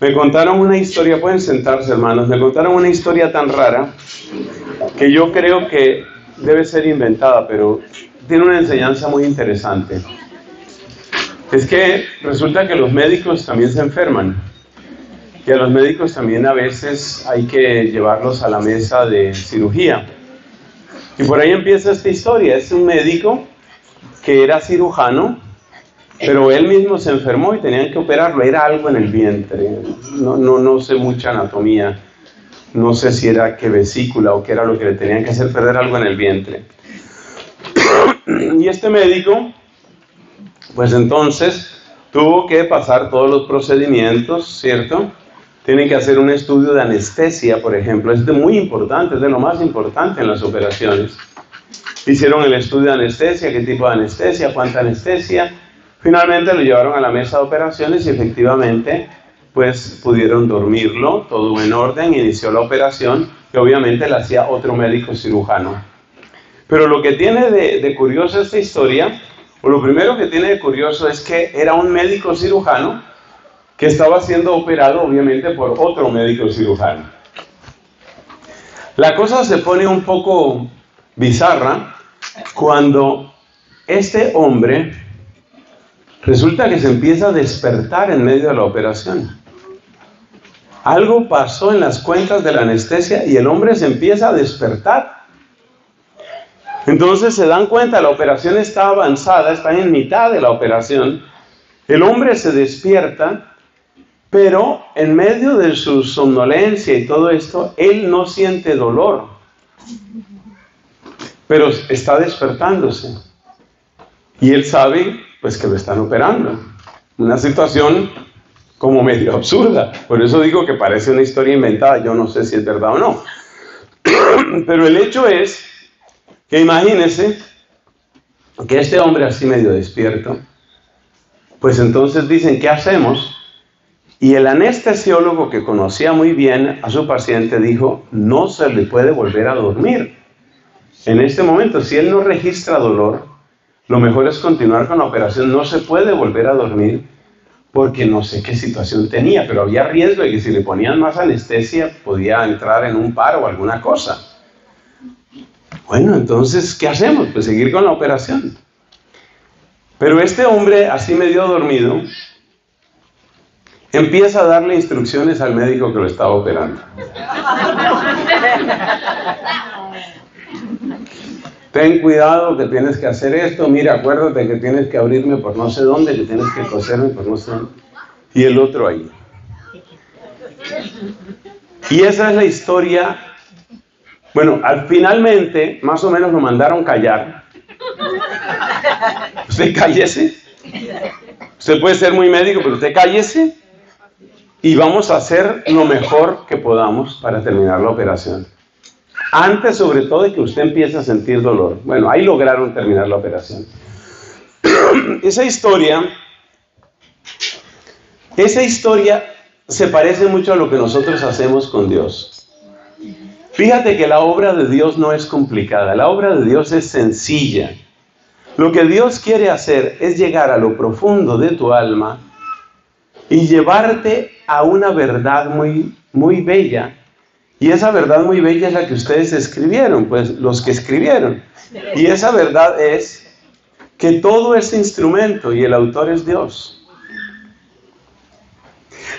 Me contaron una historia, pueden sentarse hermanos, me contaron una historia tan rara que yo creo que debe ser inventada, pero tiene una enseñanza muy interesante. Es que resulta que los médicos también se enferman, y a los médicos también a veces hay que llevarlos a la mesa de cirugía. Y por ahí empieza esta historia. Es un médico que era cirujano, pero él mismo se enfermó y tenían que operarlo. Era algo en el vientre, no sé mucha anatomía, no sé si era que vesícula o qué era lo que le tenían que hacer perder algo en el vientre. Y este médico, pues entonces, tuvo que pasar todos los procedimientos, ¿cierto? Tienen que hacer un estudio de anestesia, por ejemplo. Es muy importante, es de lo más importante en las operaciones. Hicieron el estudio de anestesia, qué tipo de anestesia, cuánta anestesia. Finalmente lo llevaron a la mesa de operaciones y efectivamente, pues pudieron dormirlo, todo en orden, inició la operación, que obviamente la hacía otro médico cirujano. Pero lo que tiene de curioso esta historia, o lo primero que tiene de curioso, es que era un médico cirujano que estaba siendo operado obviamente por otro médico cirujano. La cosa se pone un poco bizarra cuando este hombre resulta que se empieza a despertar en medio de la operación. Algo pasó en las cuentas de la anestesia y el hombre se empieza a despertar. Entonces se dan cuenta, la operación está avanzada, está en mitad de la operación. El hombre se despierta, pero en medio de su somnolencia y todo esto, él no siente dolor. Pero está despertándose. Y él sabe, pues, que lo están operando. Una situación como medio absurda. Por eso digo que parece una historia inventada. Yo no sé si es verdad o no. Pero el hecho es que imagínense que este hombre así medio despierto, pues entonces dicen, ¿qué hacemos? Y el anestesiólogo, que conocía muy bien a su paciente, dijo, no se le puede volver a dormir. En este momento, si él no registra dolor, lo mejor es continuar con la operación. No se puede volver a dormir porque no sé qué situación tenía, pero había riesgo de que si le ponían más anestesia podía entrar en un paro o alguna cosa. Bueno, entonces, ¿qué hacemos? Pues seguir con la operación. Pero este hombre, así medio dormido, empieza a darle instrucciones al médico que lo estaba operando. Ten cuidado, que tienes que hacer esto. Mira, acuérdate que tienes que abrirme por no sé dónde, que tienes que coserme por no sé dónde. Y el otro ahí. Y esa es la historia. Bueno, finalmente, más o menos lo mandaron callar. Usted cállese. Usted puede ser muy médico, pero usted cállese. Y vamos a hacer lo mejor que podamos para terminar la operación. Antes, sobre todo, de que usted empiece a sentir dolor. Bueno, ahí lograron terminar la operación. Esa historia se parece mucho a lo que nosotros hacemos con Dios. Fíjate que la obra de Dios no es complicada. La obra de Dios es sencilla. Lo que Dios quiere hacer es llegar a lo profundo de tu alma y llevarte a una verdad muy, muy bella. Y esa verdad muy bella es la que ustedes escribieron, pues los que escribieron. Y esa verdad es que todo es instrumento y el autor es Dios.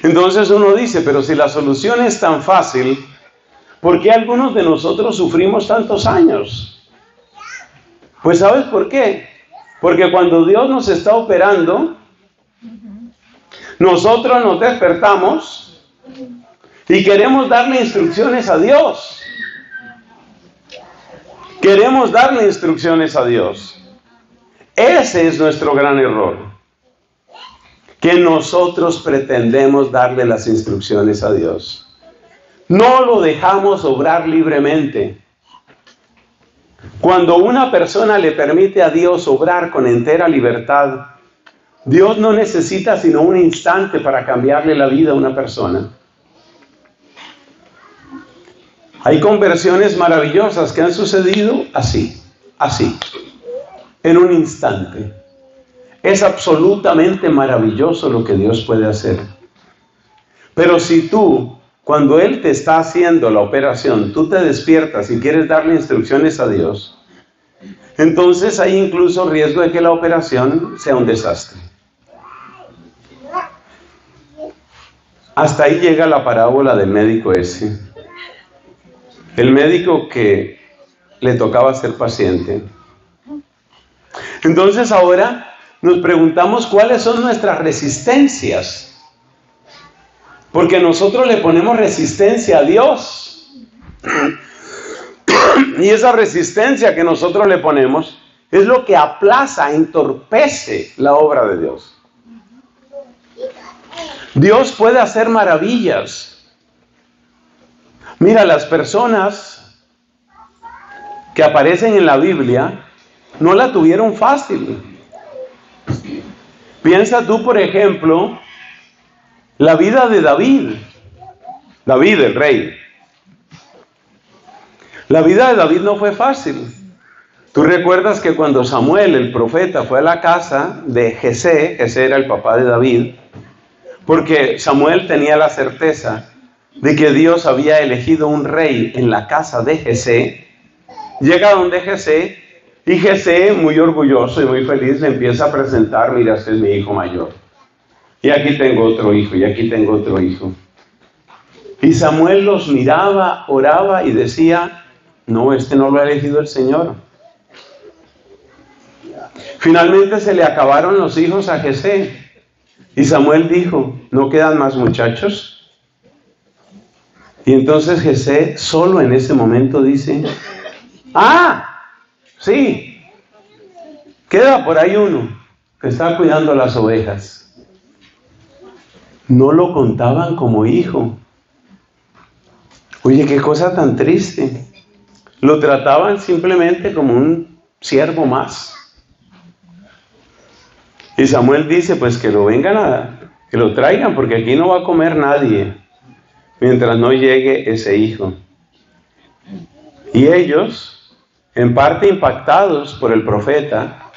Entonces uno dice, pero si la solución es tan fácil, ¿por qué algunos de nosotros sufrimos tantos años? Pues ¿sabes por qué? Porque cuando Dios nos está operando, nosotros nos despertamos y queremos darle instrucciones a Dios. Queremos darle instrucciones a Dios. Ese es nuestro gran error. Que nosotros pretendemos darle las instrucciones a Dios. No lo dejamos obrar libremente. Cuando una persona le permite a Dios obrar con entera libertad, Dios no necesita sino un instante para cambiarle la vida a una persona. Hay conversiones maravillosas que han sucedido así, en un instante. Es absolutamente maravilloso lo que Dios puede hacer. Pero si tú, cuando Él te está haciendo la operación, tú te despiertas y quieres darle instrucciones a Dios, entonces hay incluso riesgo de que la operación sea un desastre. Hasta ahí llega la parábola del médico ese. El médico que le tocaba ser paciente. Entonces ahora nos preguntamos cuáles son nuestras resistencias. Porque nosotros le ponemos resistencia a Dios. Y esa resistencia que nosotros le ponemos es lo que aplaza, entorpece la obra de Dios. Dios puede hacer maravillas. Mira, las personas que aparecen en la Biblia no la tuvieron fácil. Piensa tú, por ejemplo, la vida de David el rey. La vida de David no fue fácil. Tú recuerdas que cuando Samuel, el profeta, fue a la casa de Jesé, Jesé era el papá de David, porque Samuel tenía la certeza de que Dios había elegido un rey en la casa de Jesé. Llega donde Jesé, y Jesé, muy orgulloso y muy feliz, le empieza a presentar: mira, este es mi hijo mayor. Y aquí tengo otro hijo, y aquí tengo otro hijo. Y Samuel los miraba, oraba y decía: no, este no lo ha elegido el Señor. Finalmente se le acabaron los hijos a Jesé. Y Samuel dijo: ¿no quedan más muchachos? Y entonces Jesé solo en ese momento dice: ¡ah! Sí, queda por ahí uno que está cuidando las ovejas. No lo contaban como hijo. Oye, qué cosa tan triste. Lo trataban simplemente como un siervo más. Y Samuel dice: pues que lo vengan que lo traigan, porque aquí no va a comer nadie mientras no llegue ese hijo. Y ellos, en parte impactados por el profeta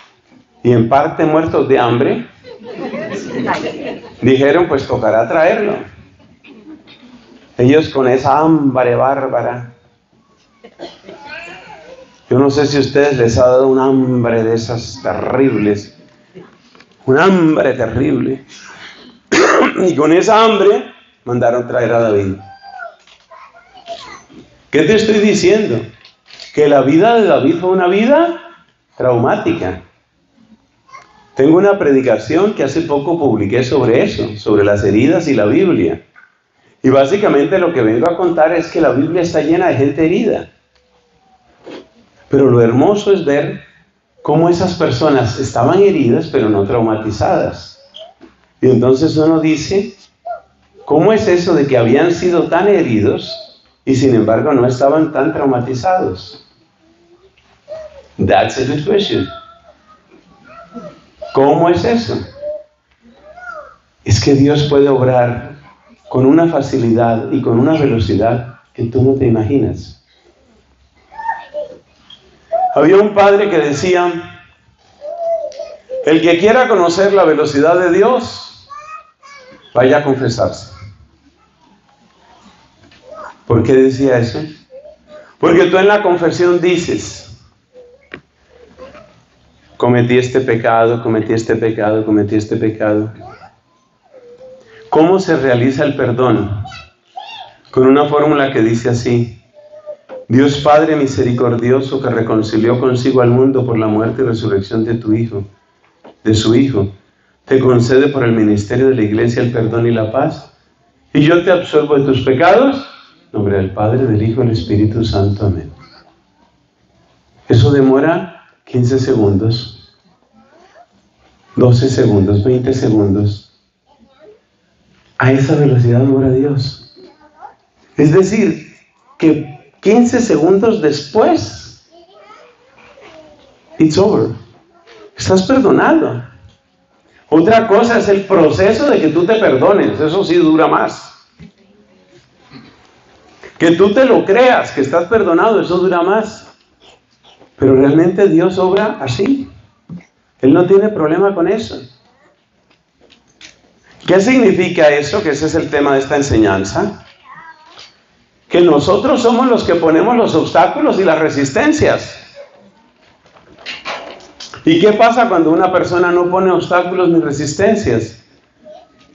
y en parte muertos de hambre, dijeron: pues tocará traerlo. Ellos con esa hambre bárbara. Yo no sé si a ustedes les ha dado un hambre de esas terribles. Un hambre terrible. Y con esa hambre mandaron traer a David. ¿Qué te estoy diciendo? Que la vida de David fue una vida traumática. Tengo una predicación que hace poco publiqué sobre eso, sobre las heridas y la Biblia. Y básicamente lo que vengo a contar es que la Biblia está llena de gente herida. Pero lo hermoso es ver cómo esas personas estaban heridas, pero no traumatizadas. Y entonces uno dice: ¿cómo es eso de que habían sido tan heridos y sin embargo no estaban tan traumatizados? That's a good question. ¿Cómo es eso? Es que Dios puede obrar con una facilidad y con una velocidad que tú no te imaginas. Había un padre que decía: el que quiera conocer la velocidad de Dios, vaya a confesarse. ¿Por qué decía eso? Porque tú en la confesión dices: cometí este pecado, cometí este pecado, cometí este pecado. ¿Cómo se realiza el perdón? Con una fórmula que dice así: Dios Padre misericordioso, que reconcilió consigo al mundo por la muerte y resurrección de su Hijo, te concede por el ministerio de la Iglesia el perdón y la paz, y yo te absuelvo de tus pecados. En nombre del Padre, del Hijo y del Espíritu Santo. Amén. Eso demora 15 segundos, 12 segundos, 20 segundos. A esa velocidad obra Dios. Es decir, que 15 segundos después, it's over. Estás perdonado. Otra cosa es el proceso de que tú te perdones. Eso sí dura más. Que tú te lo creas, que estás perdonado, eso dura más. Pero realmente Dios obra así. Él no tiene problema con eso. ¿Qué significa eso? Que ese es el tema de esta enseñanza. Que nosotros somos los que ponemos los obstáculos y las resistencias. ¿Y qué pasa cuando una persona no pone obstáculos ni resistencias?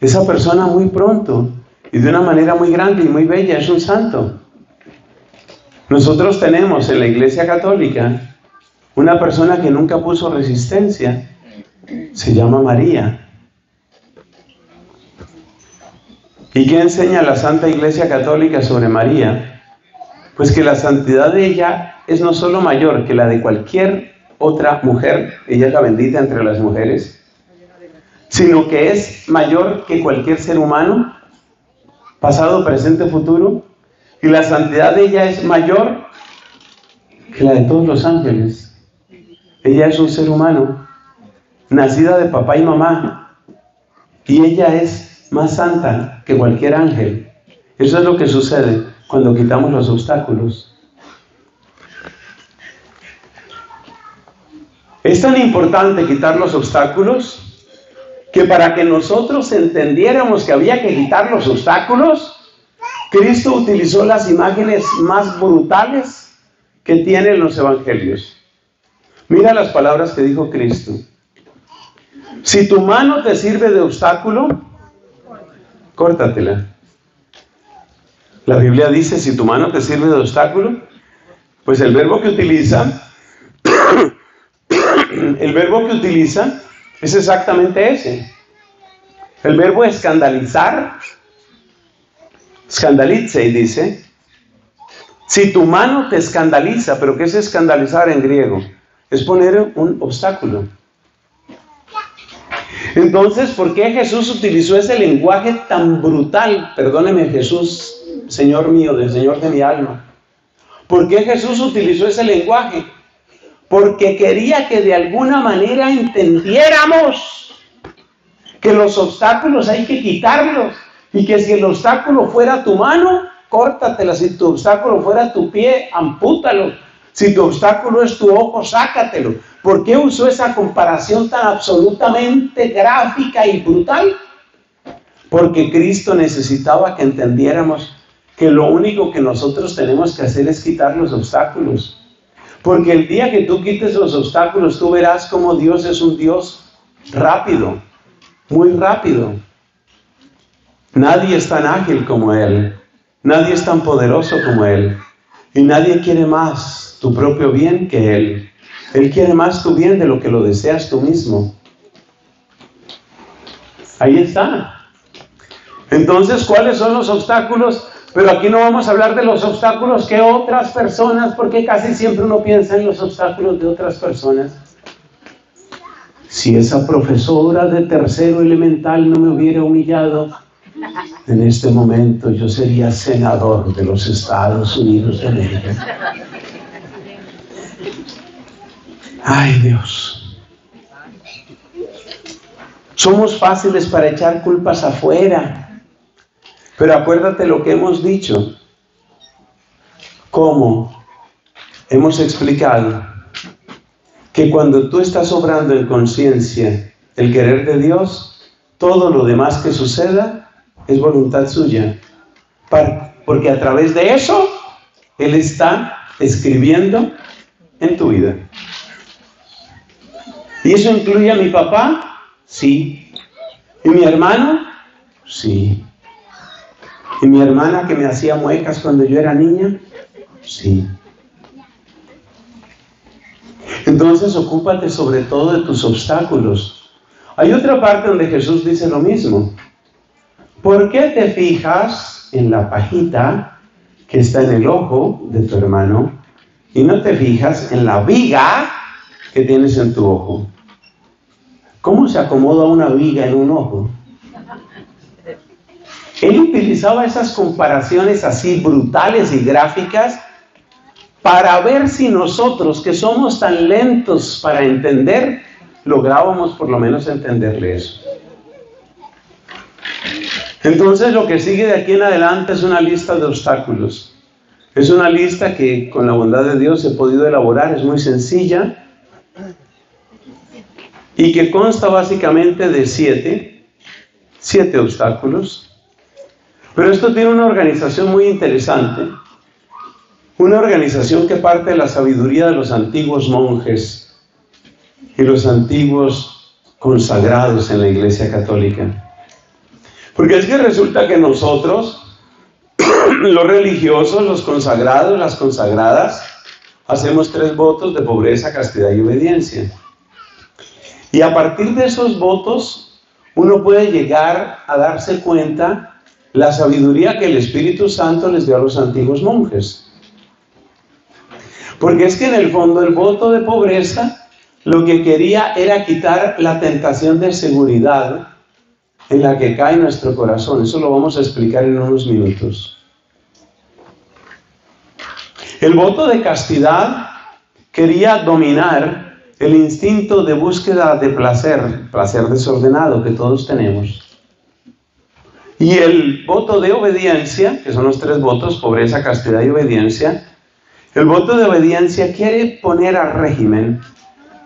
Esa persona muy pronto, y de una manera muy grande y muy bella, es un santo. Nosotros tenemos en la Iglesia Católica una persona que nunca puso resistencia. Se llama María. ¿Y qué enseña la Santa Iglesia Católica sobre María? Pues que la santidad de ella es no solo mayor que la de cualquier otra mujer, ella es la bendita entre las mujeres, sino que es mayor que cualquier ser humano, pasado, presente, futuro, y la santidad de ella es mayor que la de todos los ángeles. Ella es un ser humano, nacida de papá y mamá, y ella es más santa que cualquier ángel. Eso es lo que sucede cuando quitamos los obstáculos. Es tan importante quitar los obstáculos que para que nosotros entendiéramos que había que quitar los obstáculos, Cristo utilizó las imágenes más brutales que tienen los evangelios. Mira las palabras que dijo Cristo. Si tu mano te sirve de obstáculo, córtatela. La Biblia dice, si tu mano te sirve de obstáculo, pues el verbo que utiliza... El verbo que utiliza es exactamente ese. El verbo escandalizar, escandalice, y dice, si tu mano te escandaliza. Pero ¿qué es escandalizar en griego? Es poner un obstáculo. Entonces, ¿por qué Jesús utilizó ese lenguaje tan brutal? Perdóneme, Jesús, Señor mío, del Señor de mi alma. ¿Por qué Jesús utilizó ese lenguaje? Porque quería que de alguna manera entendiéramos que los obstáculos hay que quitarlos, y que si el obstáculo fuera tu mano, córtatela. Si tu obstáculo fuera tu pie, ampútalo. Si tu obstáculo es tu ojo, sácatelo. ¿Por qué usó esa comparación tan absolutamente gráfica y brutal? Porque Cristo necesitaba que entendiéramos que lo único que nosotros tenemos que hacer es quitar los obstáculos. Porque el día que tú quites los obstáculos, tú verás cómo Dios es un Dios rápido, muy rápido. Nadie es tan ágil como Él, nadie es tan poderoso como Él, y nadie quiere más tu propio bien que Él. Él quiere más tu bien de lo que lo deseas tú mismo. Ahí está. Entonces, ¿cuáles son los obstáculos? Pero aquí no vamos a hablar de los obstáculos que otras personas, porque casi siempre uno piensa en los obstáculos de otras personas. Si esa profesora de tercero elemental no me hubiera humillado, en este momento yo sería senador de los Estados Unidos de América. Ay, Dios. Somos fáciles para echar culpas afuera. Pero acuérdate lo que hemos dicho, cómo hemos explicado que cuando tú estás obrando en conciencia el querer de Dios, todo lo demás que suceda es voluntad suya, porque a través de eso Él está escribiendo en tu vida. ¿Y eso incluye a mi papá? Sí. ¿Y mi hermano? Sí. ¿Y mi hermana que me hacía muecas cuando yo era niña? Sí. Entonces, ocúpate sobre todo de tus obstáculos. Hay otra parte donde Jesús dice lo mismo. ¿Por qué te fijas en la pajita que está en el ojo de tu hermano y no te fijas en la viga que tienes en tu ojo? ¿Cómo se acomoda una viga en un ojo? Él utilizaba esas comparaciones así brutales y gráficas para ver si nosotros, que somos tan lentos para entender, lográbamos por lo menos entenderle eso. Entonces lo que sigue de aquí en adelante es una lista de obstáculos. Es una lista que con la bondad de Dios he podido elaborar, es muy sencilla y que consta básicamente de siete obstáculos. Pero esto tiene una organización muy interesante, una organización que parte de la sabiduría de los antiguos monjes y los antiguos consagrados en la Iglesia Católica. Porque es que resulta que nosotros, los religiosos, los consagrados, las consagradas, hacemos tres votos de pobreza, castidad y obediencia. Y a partir de esos votos, uno puede llegar a darse cuenta la sabiduría que el Espíritu Santo les dio a los antiguos monjes. Porque es que en el fondo el voto de pobreza lo que quería era quitar la tentación de seguridad en la que cae nuestro corazón. Eso lo vamos a explicar en unos minutos. El voto de castidad quería dominar el instinto de búsqueda de placer, placer desordenado que todos tenemos. Y el voto de obediencia, que son los tres votos, pobreza, castidad y obediencia, el voto de obediencia quiere poner a régimen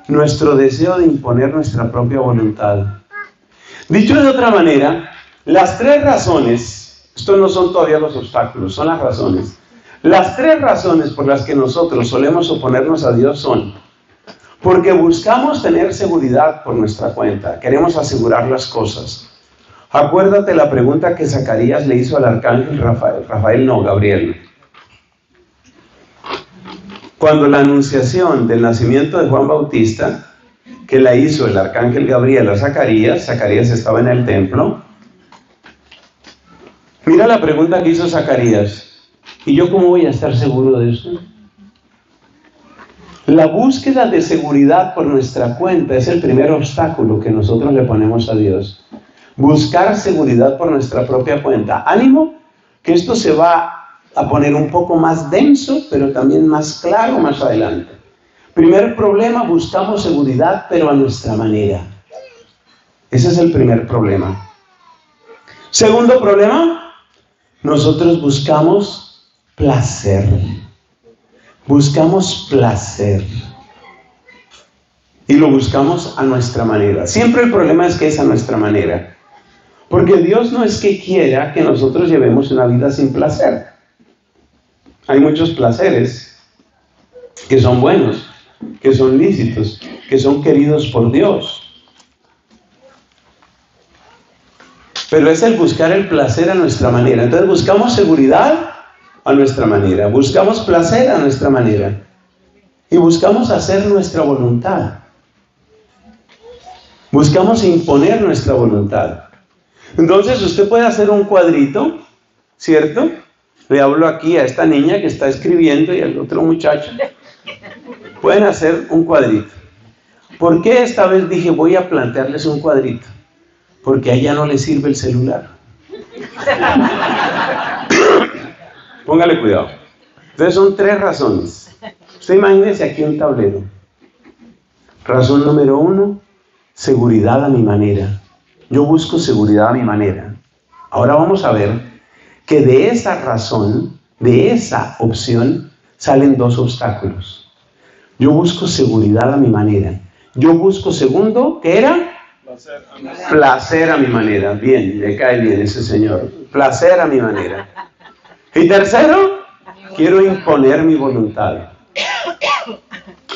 nuestro deseo de imponer nuestra propia voluntad. Dicho de otra manera, las tres razones, estos no son todavía los obstáculos, son las razones. Las tres razones por las que nosotros solemos oponernos a Dios son porque buscamos tener seguridad por nuestra cuenta, queremos asegurar las cosas. Acuérdate la pregunta que Zacarías le hizo al arcángel Gabriel. Cuando la anunciación del nacimiento de Juan Bautista, que la hizo el arcángel Gabriel a Zacarías, Zacarías estaba en el templo. Mira la pregunta que hizo Zacarías. ¿Y yo cómo voy a estar seguro de eso? La búsqueda de seguridad por nuestra cuenta es el primer obstáculo que nosotros le ponemos a Dios. Buscar seguridad por nuestra propia cuenta. Ánimo, que esto se va a poner un poco más denso, pero también más claro más adelante. Primer problema, buscamos seguridad, pero a nuestra manera. Ese es el primer problema. Segundo problema, nosotros buscamos placer. Buscamos placer. Y lo buscamos a nuestra manera. Siempre el problema es que es a nuestra manera. Porque Dios no es que quiera que nosotros llevemos una vida sin placer. Hay muchos placeres que son buenos, que son lícitos, que son queridos por Dios. Pero es el buscar el placer a nuestra manera. Entonces buscamos seguridad a nuestra manera, buscamos placer a nuestra manera y buscamos hacer nuestra voluntad. Buscamos imponer nuestra voluntad. Entonces usted puede hacer un cuadrito, ¿cierto? Le hablo aquí a esta niña que está escribiendo y al otro muchacho. Pueden hacer un cuadrito. ¿Por qué esta vez dije voy a plantearles un cuadrito? Porque a ella no le sirve el celular. Póngale cuidado. Entonces son tres razones. Usted imagínese aquí un tablero. Razón número 1, seguridad a mi manera. Yo busco seguridad a mi manera. Ahora vamos a ver que de esa razón, de esa opción, salen dos obstáculos. Yo busco seguridad a mi manera. Yo busco segundo, ¿qué era? Placer a mi manera. Bien, le cae bien ese señor. Placer a mi manera. Y tercero, quiero imponer mi voluntad.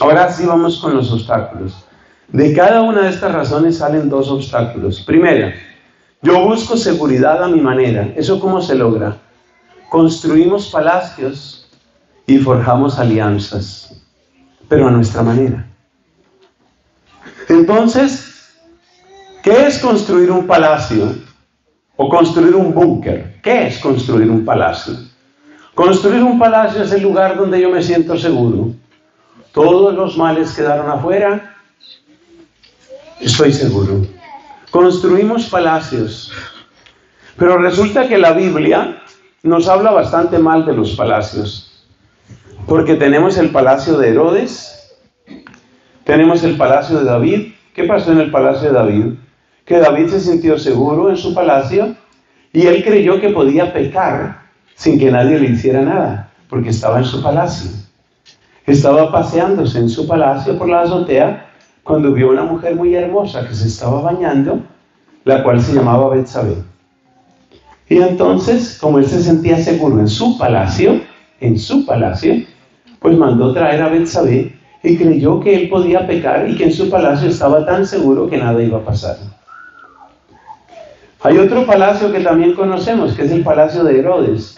Ahora sí vamos con los obstáculos. De cada una de estas razones salen dos obstáculos. Primera, yo busco seguridad a mi manera. ¿Eso cómo se logra? Construimos palacios y forjamos alianzas, pero a nuestra manera. Entonces, ¿qué es construir un palacio o construir un búnker? ¿Qué es construir un palacio? Construir un palacio es el lugar donde yo me siento seguro. Todos los males quedaron afuera. Estoy seguro. Construimos palacios. Pero resulta que la Biblia nos habla bastante mal de los palacios, porque tenemos el palacio de Herodes, tenemos el palacio de David. ¿Qué pasó en el palacio de David? Que David se sintió seguro en su palacio y él creyó que podía pecar sin que nadie le hiciera nada, porque estaba en su palacio. Estaba paseándose en su palacio por la azotea cuando vio una mujer muy hermosa que se estaba bañando, la cual se llamaba Betsabé. Y entonces, como él se sentía seguro en su palacio, pues mandó traer a Betsabé y creyó que él podía pecar y que en su palacio estaba tan seguro que nada iba a pasar. Hay otro palacio que también conocemos, que es el palacio de Herodes,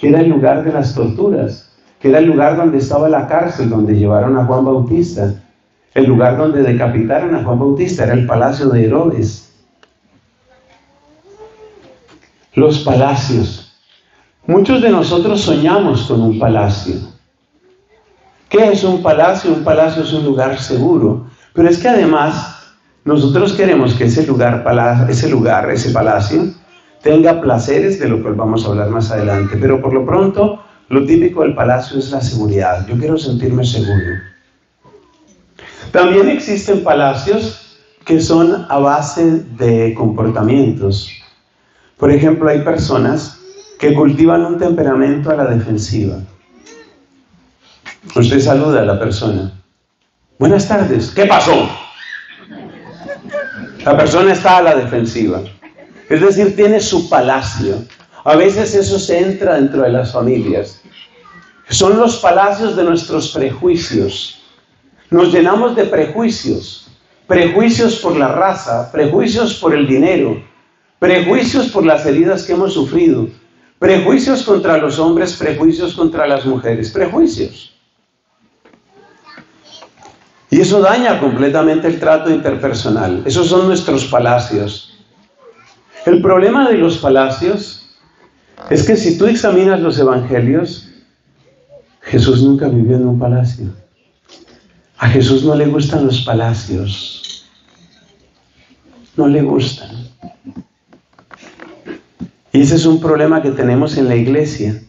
que era el lugar de las torturas, que era el lugar donde estaba la cárcel, donde llevaron a Juan Bautista, el lugar donde decapitaron a Juan Bautista, era el palacio de Herodes. Los palacios. Muchos de nosotros soñamos con un palacio. ¿Qué es un palacio? Un palacio es un lugar seguro. Pero es que además, nosotros queremos que ese palacio, tenga placeres, de lo cual vamos a hablar más adelante. Pero por lo pronto, lo típico del palacio es la seguridad. Yo quiero sentirme seguro. También existen palacios que son a base de comportamientos. Por ejemplo, hay personas que cultivan un temperamento a la defensiva. Usted saluda a la persona. Buenas tardes. ¿Qué pasó? La persona está a la defensiva. Es decir, tiene su palacio. A veces eso se entra dentro de las familias. Son los palacios de nuestros prejuicios. Nos llenamos de prejuicios. Prejuicios por la raza, prejuicios por el dinero, prejuicios por las heridas que hemos sufrido, prejuicios contra los hombres, prejuicios contra las mujeres, prejuicios. Y eso daña completamente el trato interpersonal. Esos son nuestros palacios. El problema de los palacios es que si tú examinas los evangelios, Jesús nunca vivió en un palacio. A Jesús no le gustan los palacios. No le gustan. Y ese es un problema que tenemos en la iglesia,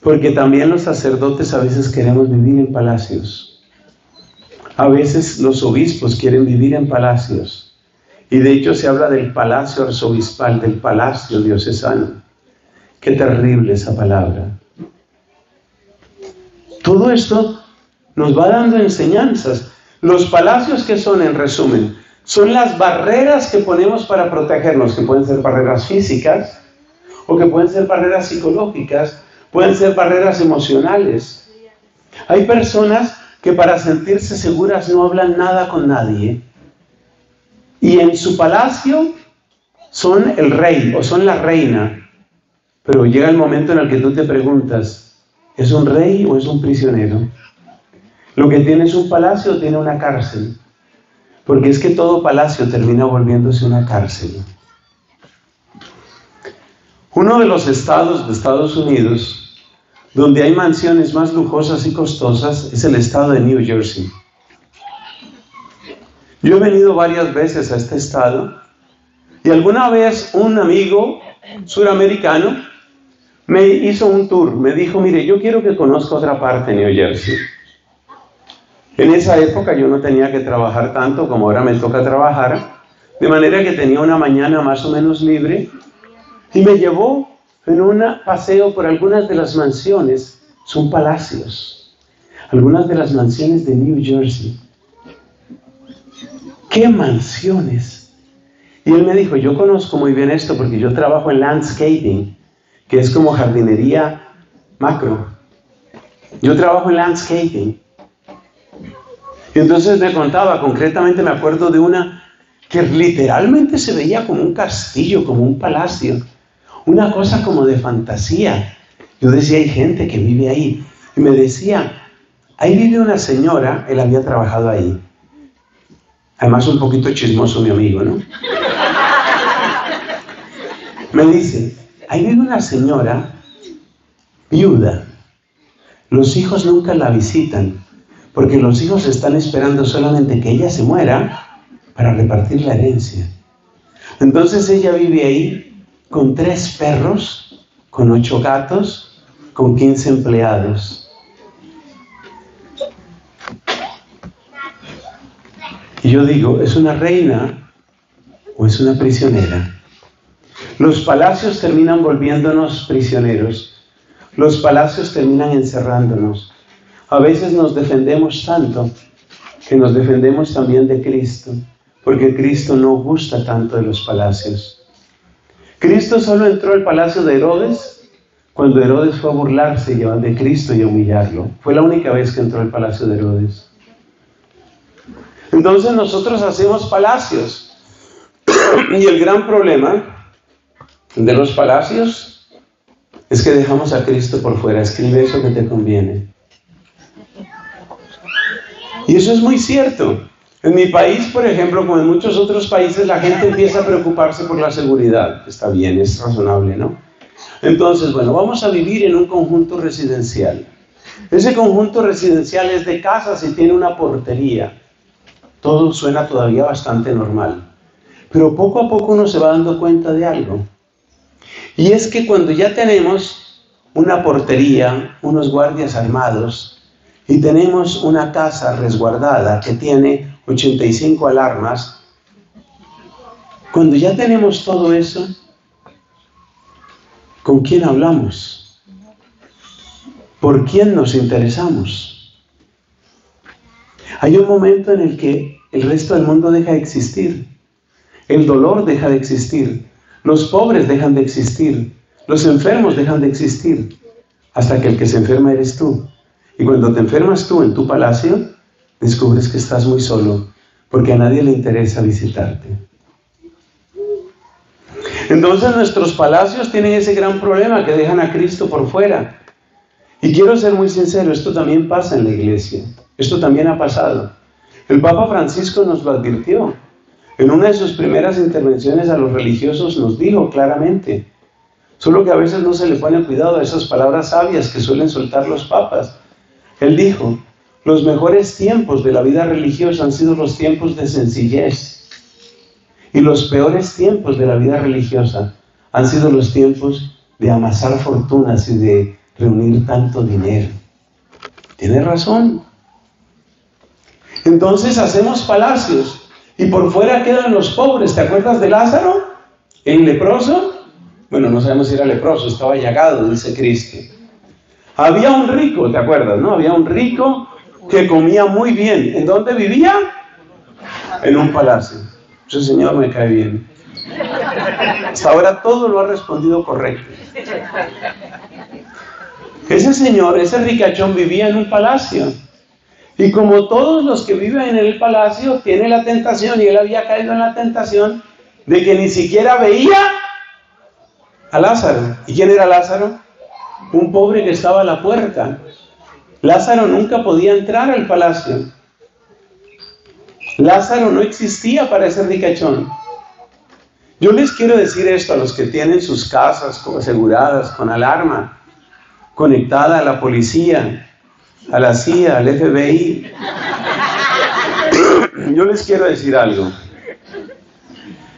porque también los sacerdotes a veces queremos vivir en palacios. A veces los obispos quieren vivir en palacios. Y de hecho se habla del palacio arzobispal, del palacio diocesano. Qué terrible esa palabra. Todo esto nos va dando enseñanzas. Los palacios, ¿qué son en resumen? Son las barreras que ponemos para protegernos, que pueden ser barreras físicas, o que pueden ser barreras psicológicas, pueden ser barreras emocionales. Hay personas que para sentirse seguras no hablan nada con nadie. Y en su palacio son el rey o son la reina. Pero llega el momento en el que tú te preguntas, ¿es un rey o es un prisionero? ¿Lo que tiene es un palacio o tiene una cárcel? Porque es que todo palacio termina volviéndose una cárcel. Uno de los estados de Estados Unidos donde hay mansiones más lujosas y costosas es el estado de New Jersey. Yo he venido varias veces a este estado y alguna vez un amigo suramericano me hizo un tour. Me dijo, mire, yo quiero que conozca otra parte de New Jersey. En esa época yo no tenía que trabajar tanto como ahora me toca trabajar, de manera que tenía una mañana más o menos libre. Y me llevó en un paseo por algunas de las mansiones, son palacios, algunas de las mansiones de New Jersey. ¿Qué mansiones? Y él me dijo, yo conozco muy bien esto porque yo trabajo en landscaping, que es como jardinería macro. Yo trabajo en landscaping. Y entonces me contaba, concretamente me acuerdo de una que literalmente se veía como un castillo, como un palacio. Una cosa como de fantasía. Yo decía, hay gente que vive ahí. Y me decía, ahí vive una señora, él había trabajado ahí. Además un poquito chismoso mi amigo, ¿no? Me dice, ahí vive una señora viuda. Los hijos nunca la visitan, porque los hijos están esperando solamente que ella se muera para repartir la herencia. Entonces ella vive ahí con 3 perros, con 8 gatos, con 15 empleados. Y yo digo, ¿es una reina o es una prisionera? Los palacios terminan volviéndonos prisioneros. Los palacios terminan encerrándonos. A veces nos defendemos tanto que nos defendemos también de Cristo, porque Cristo no gusta tanto de los palacios. Cristo solo entró al palacio de Herodes cuando Herodes fue a burlarse de Cristo y a humillarlo. Fue la única vez que entró al palacio de Herodes. Entonces nosotros hacemos palacios. Y el gran problema de los palacios es que dejamos a Cristo por fuera. Escribe eso que te conviene. Y eso es muy cierto. En mi país, por ejemplo, como en muchos otros países, la gente empieza a preocuparse por la seguridad. Está bien, es razonable, ¿no? Entonces, bueno, vamos a vivir en un conjunto residencial. Ese conjunto residencial es de casas y tiene una portería. Todo suena todavía bastante normal. Pero poco a poco uno se va dando cuenta de algo. Y es que cuando ya tenemos una portería, unos guardias armados, y tenemos una casa resguardada que tiene 85 alarmas, cuando ya tenemos todo eso, ¿con quién hablamos? ¿Por quién nos interesamos? Hay un momento en el que el resto del mundo deja de existir, el dolor deja de existir, los pobres dejan de existir, los enfermos dejan de existir, hasta que el que se enferma eres tú. Y cuando te enfermas tú en tu palacio, descubres que estás muy solo, porque a nadie le interesa visitarte. Entonces nuestros palacios tienen ese gran problema, que dejan a Cristo por fuera. Y quiero ser muy sincero, esto también pasa en la iglesia, esto también ha pasado. El Papa Francisco nos lo advirtió. En una de sus primeras intervenciones a los religiosos nos dijo claramente, solo que a veces no se le pone cuidado a esas palabras sabias que suelen soltar los papas. Él dijo, los mejores tiempos de la vida religiosa han sido los tiempos de sencillez, y los peores tiempos de la vida religiosa han sido los tiempos de amasar fortunas y de reunir tanto dinero. Tiene razón. Entonces hacemos palacios. Y por fuera quedan los pobres. ¿Te acuerdas de Lázaro? El leproso. Bueno, no sabemos si era leproso, estaba llagado, dice Cristo. Había un rico, ¿te acuerdas? ¿No? Había un rico que comía muy bien. ¿En dónde vivía? En un palacio. Ese señor me cae bien. Hasta ahora todo lo ha respondido correcto. Ese señor, ese ricachón, vivía en un palacio. Y como todos los que viven en el palacio, tiene la tentación, y él había caído en la tentación, de que ni siquiera veía a Lázaro. ¿Y quién era Lázaro? Un pobre que estaba a la puerta. Lázaro nunca podía entrar al palacio. Lázaro no existía para ese ricachón. Yo les quiero decir esto a los que tienen sus casas aseguradas, con alarma, conectada a la policía, a la CIA, al FBI. Yo les quiero decir algo.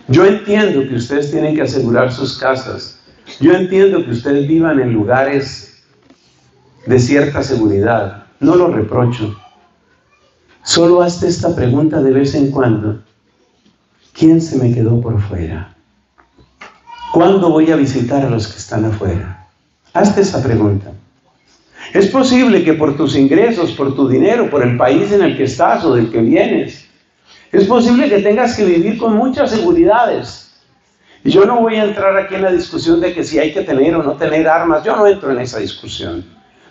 Yo entiendo que ustedes tienen que asegurar sus casas. Yo entiendo que ustedes vivan en lugares de cierta seguridad. No lo reprocho. Solo hazte esta pregunta de vez en cuando. ¿Quién se me quedó por fuera? ¿Cuándo voy a visitar a los que están afuera? Hazte esa pregunta. Es posible que por tus ingresos, por tu dinero, por el país en el que estás o del que vienes, es posible que tengas que vivir con muchas seguridades. Y yo no voy a entrar aquí en la discusión de que si hay que tener o no tener armas. Yo no entro en esa discusión.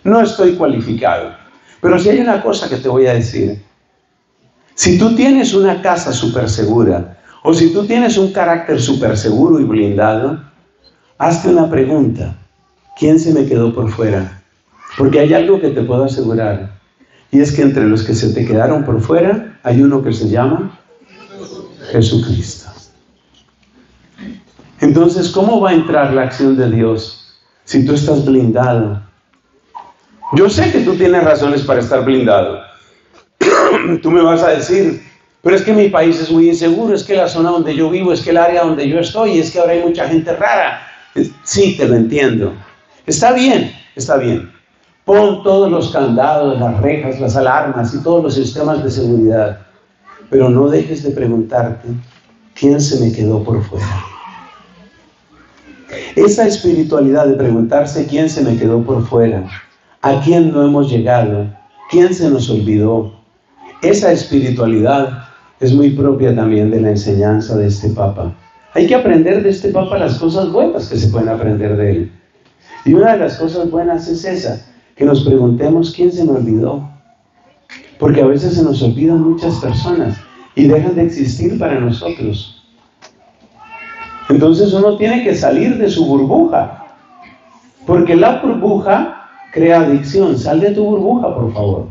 No estoy cualificado. Pero sí hay una cosa que te voy a decir. Si tú tienes una casa súper segura, o si tú tienes un carácter súper seguro y blindado, hazte una pregunta. ¿Quién se me quedó por fuera? Porque hay algo que te puedo asegurar, y es que entre los que se te quedaron por fuera, hay uno que se llama Jesucristo. Entonces, ¿cómo va a entrar la acción de Dios si tú estás blindado? Yo sé que tú tienes razones para estar blindado. Tú me vas a decir, pero es que mi país es muy inseguro, es que la zona donde yo vivo, es que el área donde yo estoy, es que ahora hay mucha gente rara, Sí, te lo entiendo. Está bien, está bien. Pon todos los candados, las rejas, las alarmas y todos los sistemas de seguridad. Pero no dejes de preguntarte, ¿quién se me quedó por fuera? Esa espiritualidad de preguntarse quién se me quedó por fuera, a quién no hemos llegado, quién se nos olvidó. Esa espiritualidad es muy propia también de la enseñanza de este Papa. Hay que aprender de este Papa las cosas buenas que se pueden aprender de él. Y una de las cosas buenas es esa, que nos preguntemos quién se me olvidó. Porque a veces se nos olvidan muchas personas y dejan de existir para nosotros. Entonces uno tiene que salir de su burbuja, porque la burbuja crea adicción. Sal de tu burbuja, por favor.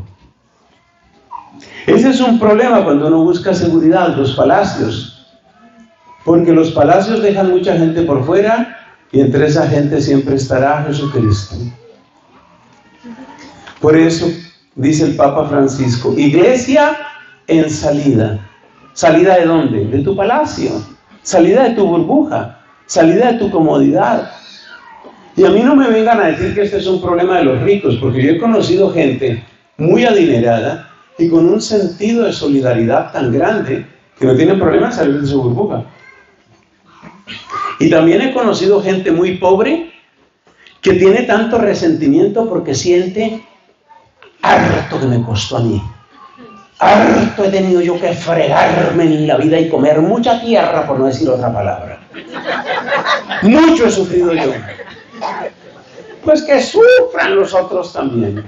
Ese es un problema cuando uno busca seguridad, los palacios, porque los palacios dejan mucha gente por fuera y entre esa gente siempre estará Jesucristo. Por eso dice el Papa Francisco, iglesia en salida. ¿Salida de dónde? De tu palacio, salida de tu burbuja, salida de tu comodidad. Y a mí no me vengan a decir que este es un problema de los ricos, porque yo he conocido gente muy adinerada y con un sentido de solidaridad tan grande que no tienen problema en salir de su burbuja. Y también he conocido gente muy pobre que tiene tanto resentimiento porque siente, harto que me costó a mí, harto he tenido yo que fregarme en la vida y comer mucha tierra, por no decir otra palabra. Mucho he sufrido yo. Pues que sufran los otros también.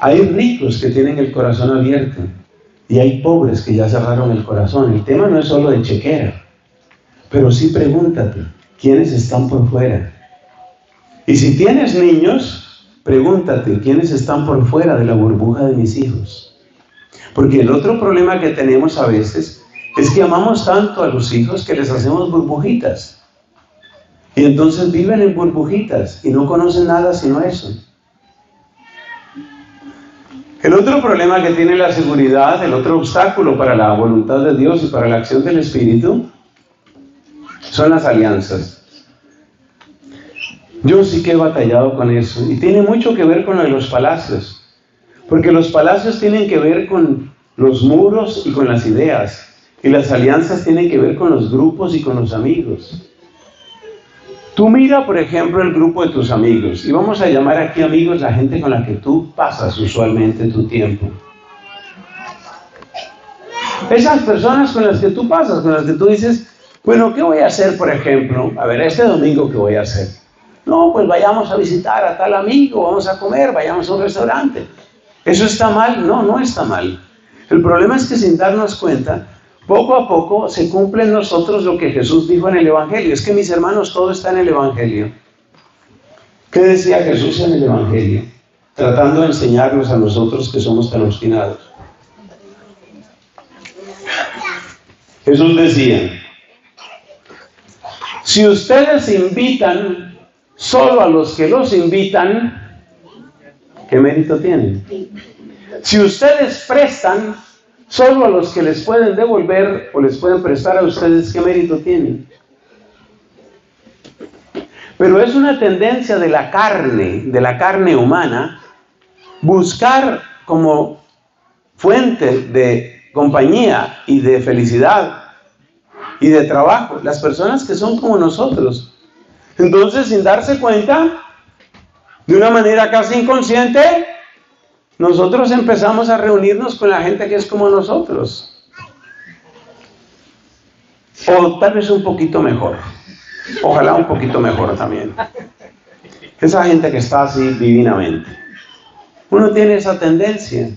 Hay ricos que tienen el corazón abierto y hay pobres que ya cerraron el corazón. El tema no es solo de chequera, pero sí pregúntate, ¿quiénes están por fuera? Y si tienes niños, pregúntate, ¿quiénes están por fuera de la burbuja de mis hijos? Porque el otro problema que tenemos a veces es que amamos tanto a los hijos que les hacemos burbujitas. Y entonces viven en burbujitas y no conocen nada sino eso. El otro problema que tiene la seguridad, el otro obstáculo para la voluntad de Dios y para la acción del Espíritu, son las alianzas. Yo sí que he batallado con eso, y tiene mucho que ver con lo de los palacios, porque los palacios tienen que ver con los muros y con las ideas, y las alianzas tienen que ver con los grupos y con los amigos. Tú mira, por ejemplo, el grupo de tus amigos, y vamos a llamar aquí amigos la gente con la que tú pasas usualmente tu tiempo. Esas personas con las que tú pasas, con las que tú dices, bueno, ¿qué voy a hacer, por ejemplo? A ver, este domingo, ¿qué voy a hacer? No, pues vayamos a visitar a tal amigo, vamos a comer, vayamos a un restaurante. ¿Eso está mal? No, no está mal. El problema es que sin darnos cuenta, poco a poco se cumple en nosotros lo que Jesús dijo en el Evangelio. Es que, mis hermanos, todo está en el Evangelio. ¿Qué decía Jesús en el Evangelio? Tratando de enseñarnos a nosotros que somos tan obstinados. Jesús decía, si ustedes invitan solo a los que los invitan, ¿qué mérito tienen? Si ustedes prestan solo a los que les pueden devolver o les pueden prestar a ustedes, ¿qué mérito tienen? Pero es una tendencia de la carne humana, buscar como fuente de compañía y de felicidad y de trabajo las personas que son como nosotros. Entonces, sin darse cuenta, de una manera casi inconsciente, nosotros empezamos a reunirnos con la gente que es como nosotros. O tal vez un poquito mejor. Ojalá un poquito mejor también. Esa gente que está así divinamente. Uno tiene esa tendencia.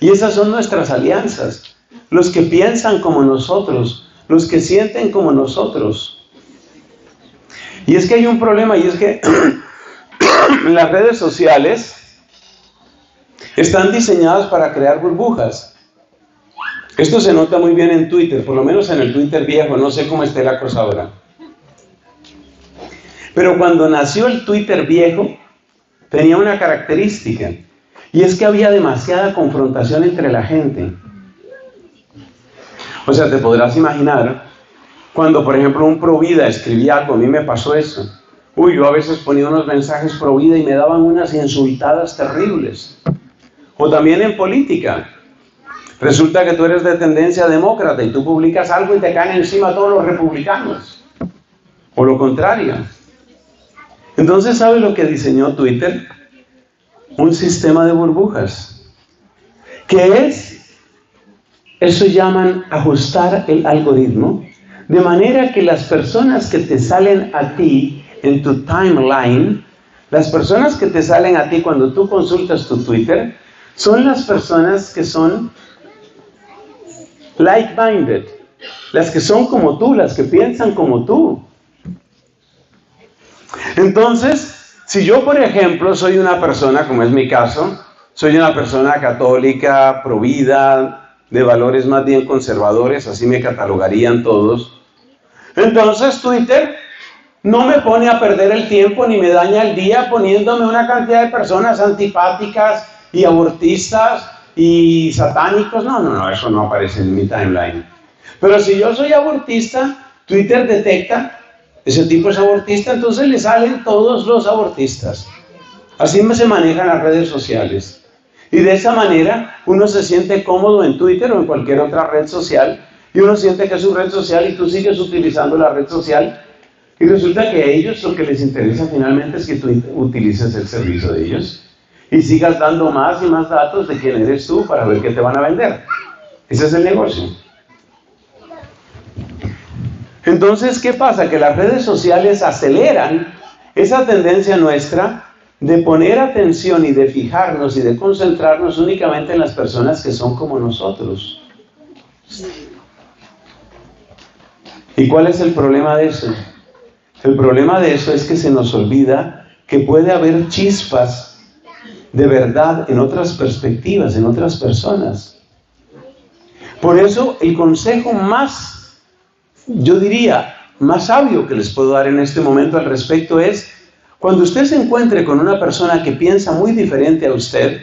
Y esas son nuestras alianzas. Los que piensan como nosotros, los que sienten como nosotros. Y es que hay un problema, y es que las redes sociales están diseñadas para crear burbujas. Esto se nota muy bien en Twitter, por lo menos en el Twitter viejo, no sé cómo esté la cosa ahora. Pero cuando nació el Twitter viejo, tenía una característica, y es que había demasiada confrontación entre la gente. O sea, te podrás imaginar Cuando, por ejemplo, un provida escribía algo, a mí me pasó eso. Uy, yo a veces ponía unos mensajes provida y me daban unas insultadas terribles. O también en política. Resulta que tú eres de tendencia demócrata y tú publicas algo y te caen encima todos los republicanos. O lo contrario. Entonces, ¿sabes lo que diseñó Twitter? Un sistema de burbujas. ¿Qué es? Eso llaman ajustar el algoritmo. De manera que las personas que te salen a ti en tu timeline, las personas que te salen a ti cuando tú consultas tu Twitter, son las personas que son like-minded, las que son como tú, las que piensan como tú. Entonces, si yo, por ejemplo, soy una persona, como es mi caso, soy una persona católica, provida, de valores más bien conservadores, así me catalogarían todos, entonces Twitter no me pone a perder el tiempo ni me daña el día poniéndome una cantidad de personas antipáticas y abortistas y satánicos. No, eso no aparece en mi timeline. Pero si yo soy abortista, Twitter detecta ese tipo es abortista, entonces le salen todos los abortistas. Así se manejan las redes sociales. Y de esa manera uno se siente cómodo en Twitter o en cualquier otra red social, y uno siente que es su red social y tú sigues utilizando la red social, y resulta que a ellos lo que les interesa finalmente es que tú utilices el servicio de ellos y sigas dando más y más datos de quién eres tú para ver qué te van a vender. Ese es el negocio. Entonces, ¿qué pasa? Que las redes sociales aceleran esa tendencia nuestra de poner atención y de fijarnos y de concentrarnos únicamente en las personas que son como nosotros. ¿Y cuál es el problema de eso? El problema de eso es que se nos olvida que puede haber chispas de verdad en otras perspectivas, en otras personas. Por eso, el consejo más, yo diría, más sabio que les puedo dar en este momento al respecto es: cuando usted se encuentre con una persona que piensa muy diferente a usted,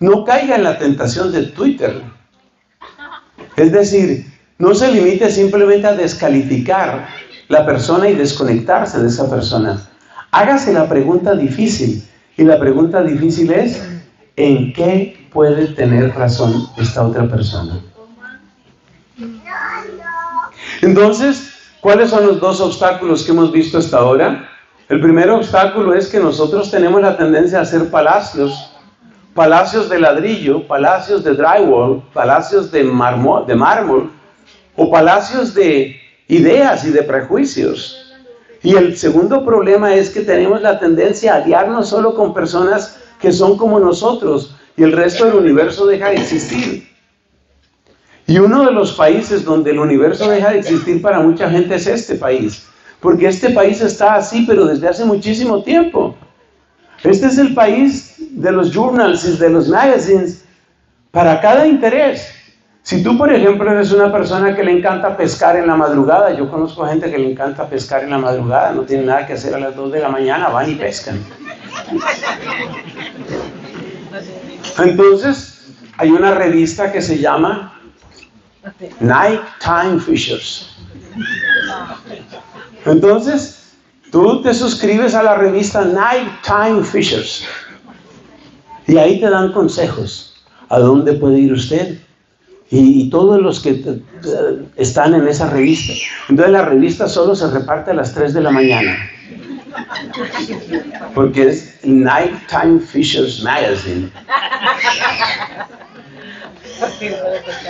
no caiga en la tentación de Twitter. Es decir, no se limite simplemente a descalificar la persona y desconectarse de esa persona. Hágase la pregunta difícil, y la pregunta difícil es: ¿en qué puede tener razón esta otra persona? Entonces, ¿cuáles son los dos obstáculos que hemos visto hasta ahora? El primer obstáculo es que nosotros tenemos la tendencia a hacer palacios, palacios de ladrillo, palacios de drywall, palacios de mármol, o palacios de ideas y de prejuicios. Y el segundo problema es que tenemos la tendencia a aliarnos solo con personas que son como nosotros, y el resto del universo deja de existir. Y uno de los países donde el universo deja de existir para mucha gente es este país, porque este país está así, pero desde hace muchísimo tiempo. Este es el país de los journals y de los magazines para cada interés. Si tú, por ejemplo, eres una persona que le encanta pescar en la madrugada, yo conozco gente que le encanta pescar en la madrugada, no tiene nada que hacer a las 2 de la mañana, van y pescan. Entonces, hay una revista que se llama Nighttime Fishers. Entonces, tú te suscribes a la revista Nighttime Fishers y ahí te dan consejos a dónde puede ir usted y todos los que están en esa revista. Entonces, la revista solo se reparte a las 3 de la mañana porque es Nighttime Fishers Magazine.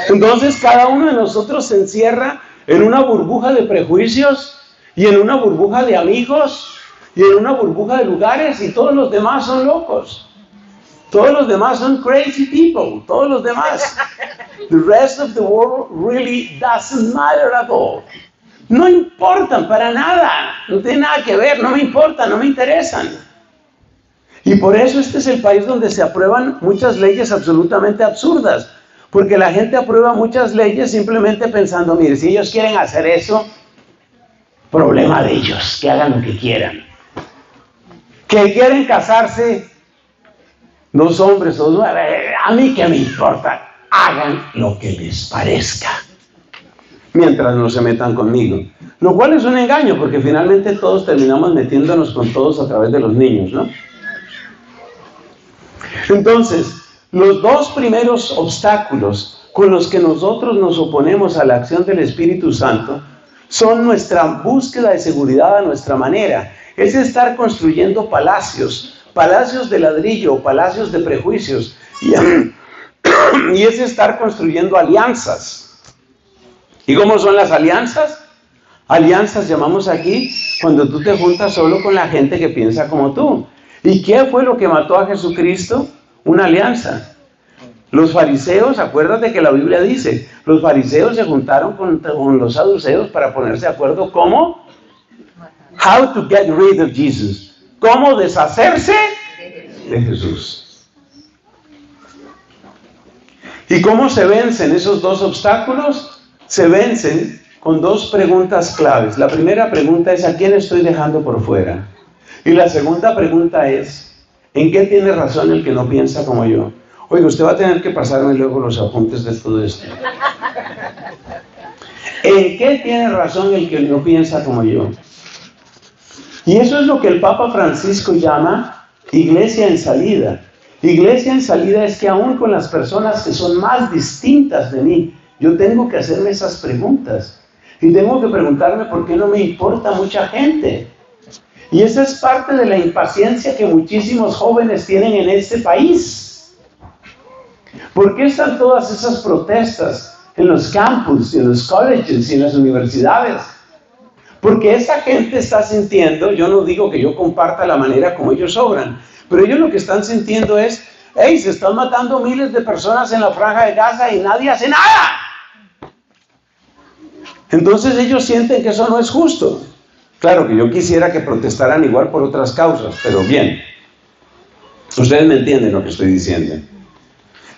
Entonces cada uno de nosotros se encierra en una burbuja de prejuicios y en una burbuja de amigos y en una burbuja de lugares, y todos los demás son locos, todos los demás son crazy people, todos los demás, the rest of the world really doesn't matter at all, no importan para nada, no tiene nada que ver, no me importan, no me interesan. Y por eso este es el país donde se aprueban muchas leyes absolutamente absurdas, porque la gente aprueba muchas leyes simplemente pensando: mire, si ellos quieren hacer eso, problema de ellos, que hagan lo que quieran. Que quieren casarse dos hombres o dos, a mí que me importa, hagan lo que les parezca, mientras no se metan conmigo. Lo cual es un engaño, porque finalmente todos terminamos metiéndonos con todos a través de los niños, ¿no? Entonces, los dos primeros obstáculos con los que nosotros nos oponemos a la acción del Espíritu Santo son nuestra búsqueda de seguridad a nuestra manera. Es estar construyendo palacios, palacios de ladrillo, palacios de prejuicios, y es estar construyendo alianzas. ¿Y cómo son las alianzas? Alianzas llamamos aquí cuando tú te juntas solo con la gente que piensa como tú. ¿Y qué fue lo que mató a Jesucristo? Una alianza. Los fariseos, acuérdate que la Biblia dice, los fariseos se juntaron con los saduceos para ponerse de acuerdo cómo. How to get rid of Jesus. ¿Cómo deshacerse de Jesús? ¿Y cómo se vencen esos dos obstáculos? Se vencen con dos preguntas claves. La primera pregunta es, ¿a quién estoy dejando por fuera? Y la segunda pregunta es, ¿en qué tiene razón el que no piensa como yo? Oiga, usted va a tener que pasarme luego los apuntes de todo esto. ¿En qué tiene razón el que no piensa como yo? Y eso es lo que el Papa Francisco llama iglesia en salida. Iglesia en salida es que aún con las personas que son más distintas de mí, yo tengo que hacerme esas preguntas. Y tengo que preguntarme por qué no me importa mucha gente. Y esa es parte de la impaciencia que muchísimos jóvenes tienen en este país. ¿Por qué están todas esas protestas en los campus, en los colleges y en las universidades? Porque esa gente está sintiendo, yo no digo que yo comparta la manera como ellos obran, pero ellos lo que están sintiendo es, hey, se están matando miles de personas en la franja de Gaza y nadie hace nada. Entonces ellos sienten que eso no es justo. Claro que yo quisiera que protestaran igual por otras causas, pero bien. Ustedes me entienden lo que estoy diciendo.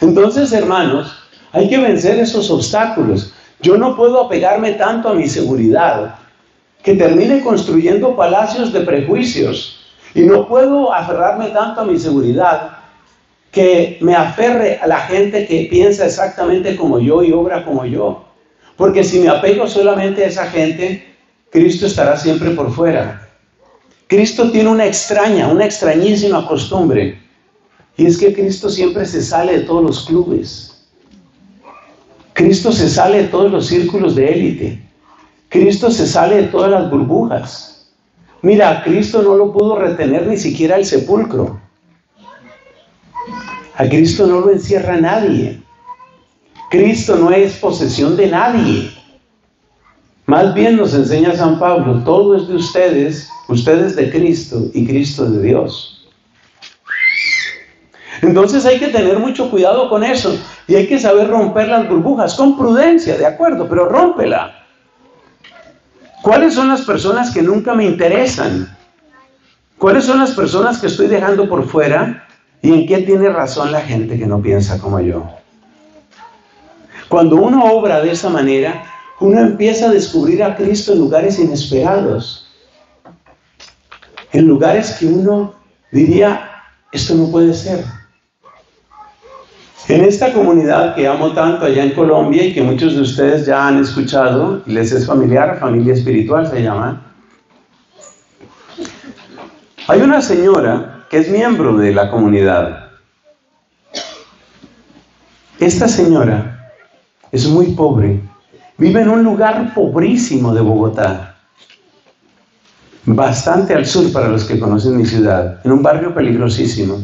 Entonces, hermanos, hay que vencer esos obstáculos. Yo no puedo apegarme tanto a mi seguridad que termine construyendo palacios de prejuicios. Y no puedo aferrarme tanto a mi seguridad que me aferre a la gente que piensa exactamente como yo y obra como yo. Porque si me apego solamente a esa gente, Cristo estará siempre por fuera. Cristo tiene una extrañísima costumbre. Y es que Cristo siempre se sale de todos los clubes. Cristo se sale de todos los círculos de élite. Cristo se sale de todas las burbujas. Mira, a Cristo no lo pudo retener ni siquiera el sepulcro. A Cristo no lo encierra nadie. Cristo no es posesión de nadie. Más bien nos enseña San Pablo, todo es de ustedes, ustedes de Cristo y Cristo de Dios. Entonces hay que tener mucho cuidado con eso y hay que saber romper las burbujas con prudencia, de acuerdo, pero rómpela. ¿Cuáles son las personas que nunca me interesan? ¿Cuáles son las personas que estoy dejando por fuera? ¿Y en qué tiene razón la gente que no piensa como yo? Cuando uno obra de esa manera, uno empieza a descubrir a Cristo en lugares inesperados. En lugares que uno diría, esto no puede ser. En esta comunidad que amo tanto allá en Colombia y que muchos de ustedes ya han escuchado, y les es familiar, familia espiritual se llama, hay una señora que es miembro de la comunidad. Esta señora es muy pobre, vive en un lugar pobrísimo de Bogotá, bastante al sur para los que conocen mi ciudad, en un barrio peligrosísimo.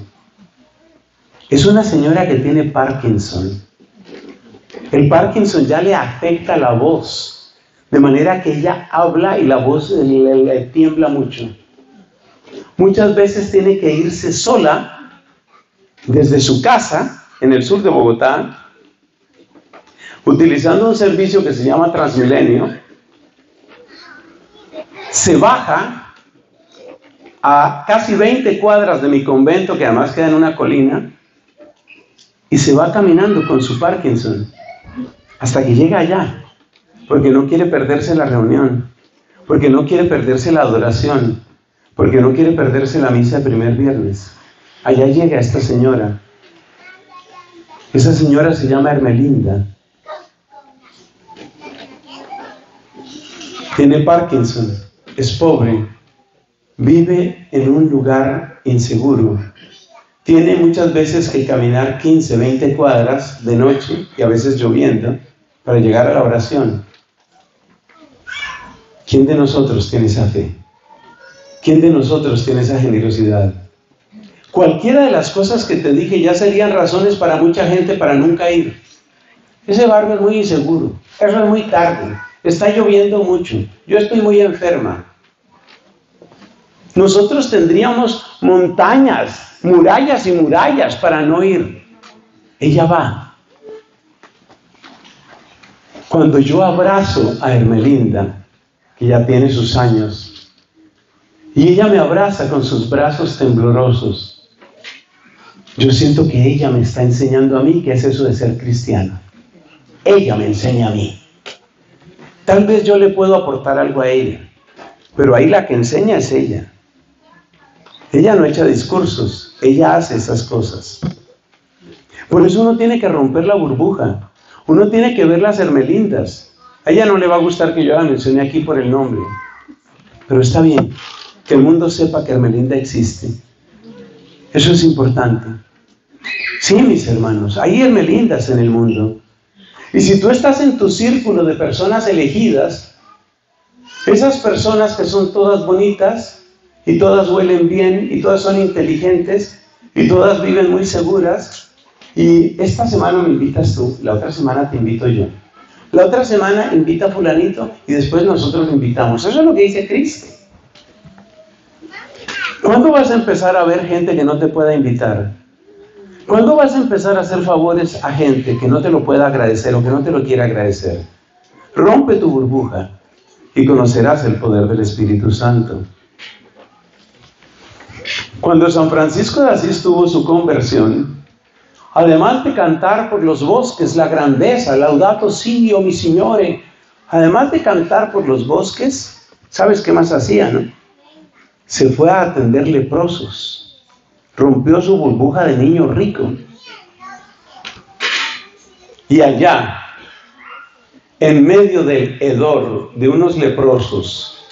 Es una señora que tiene Parkinson. El Parkinson ya le afecta la voz, de manera que ella habla y la voz le tiembla mucho. Muchas veces tiene que irse sola desde su casa en el sur de Bogotá, utilizando un servicio que se llama Transmilenio, se baja a casi 20 cuadras de mi convento, que además queda en una colina, y se va caminando con su Parkinson hasta que llega allá, porque no quiere perderse la reunión, porque no quiere perderse la adoración, porque no quiere perderse la misa de primer viernes. Allá llega esta señora. Esa señora se llama Hermelinda. tiene Parkinson, es pobre, vive en un lugar inseguro, tiene muchas veces que caminar 15, 20 cuadras de noche y a veces lloviendo para llegar a la oración. ¿Quién de nosotros tiene esa fe? ¿Quién de nosotros tiene esa generosidad? Cualquiera de las cosas que te dije ya serían razones para mucha gente para nunca ir. Ese barrio es muy inseguro, eso es muy tarde, está lloviendo mucho, yo estoy muy enferma. Nosotros tendríamos montañas, murallas y murallas para no ir. Ella va. Cuando yo abrazo a Hermelinda, que ya tiene sus años, y ella me abraza con sus brazos temblorosos, yo siento que ella me está enseñando a mí qué es eso de ser cristiana. Ella me enseña a mí. Tal vez yo le puedo aportar algo a ella, pero ahí la que enseña es ella. Ella no echa discursos, ella hace esas cosas. Por eso uno tiene que romper la burbuja, uno tiene que ver las Hermelindas. A ella no le va a gustar que yo la mencione aquí por el nombre, pero está bien, que el mundo sepa que Hermelinda existe. Eso es importante. Sí, mis hermanos, hay Hermelindas en el mundo. Y si tú estás en tu círculo de personas elegidas, esas personas que son todas bonitas, y todas huelen bien, y todas son inteligentes, y todas viven muy seguras, y esta semana me invitas tú, la otra semana te invito yo, la otra semana invita a fulanito, y después nosotros lo invitamos. Eso es lo que dice Cristo. ¿Cuándo vas a empezar a ver gente que no te pueda invitar? ¿Cuándo vas a empezar a hacer favores a gente que no te lo pueda agradecer o que no te lo quiera agradecer? Rompe tu burbuja y conocerás el poder del Espíritu Santo. Cuando San Francisco de Asís tuvo su conversión, además de cantar por los bosques la grandeza, Laudato si, oh mi Signore, además de cantar por los bosques, ¿sabes qué más hacía, no? Se fue a atender leprosos, rompió su burbuja de niño rico. Y allá, en medio del hedor de unos leprosos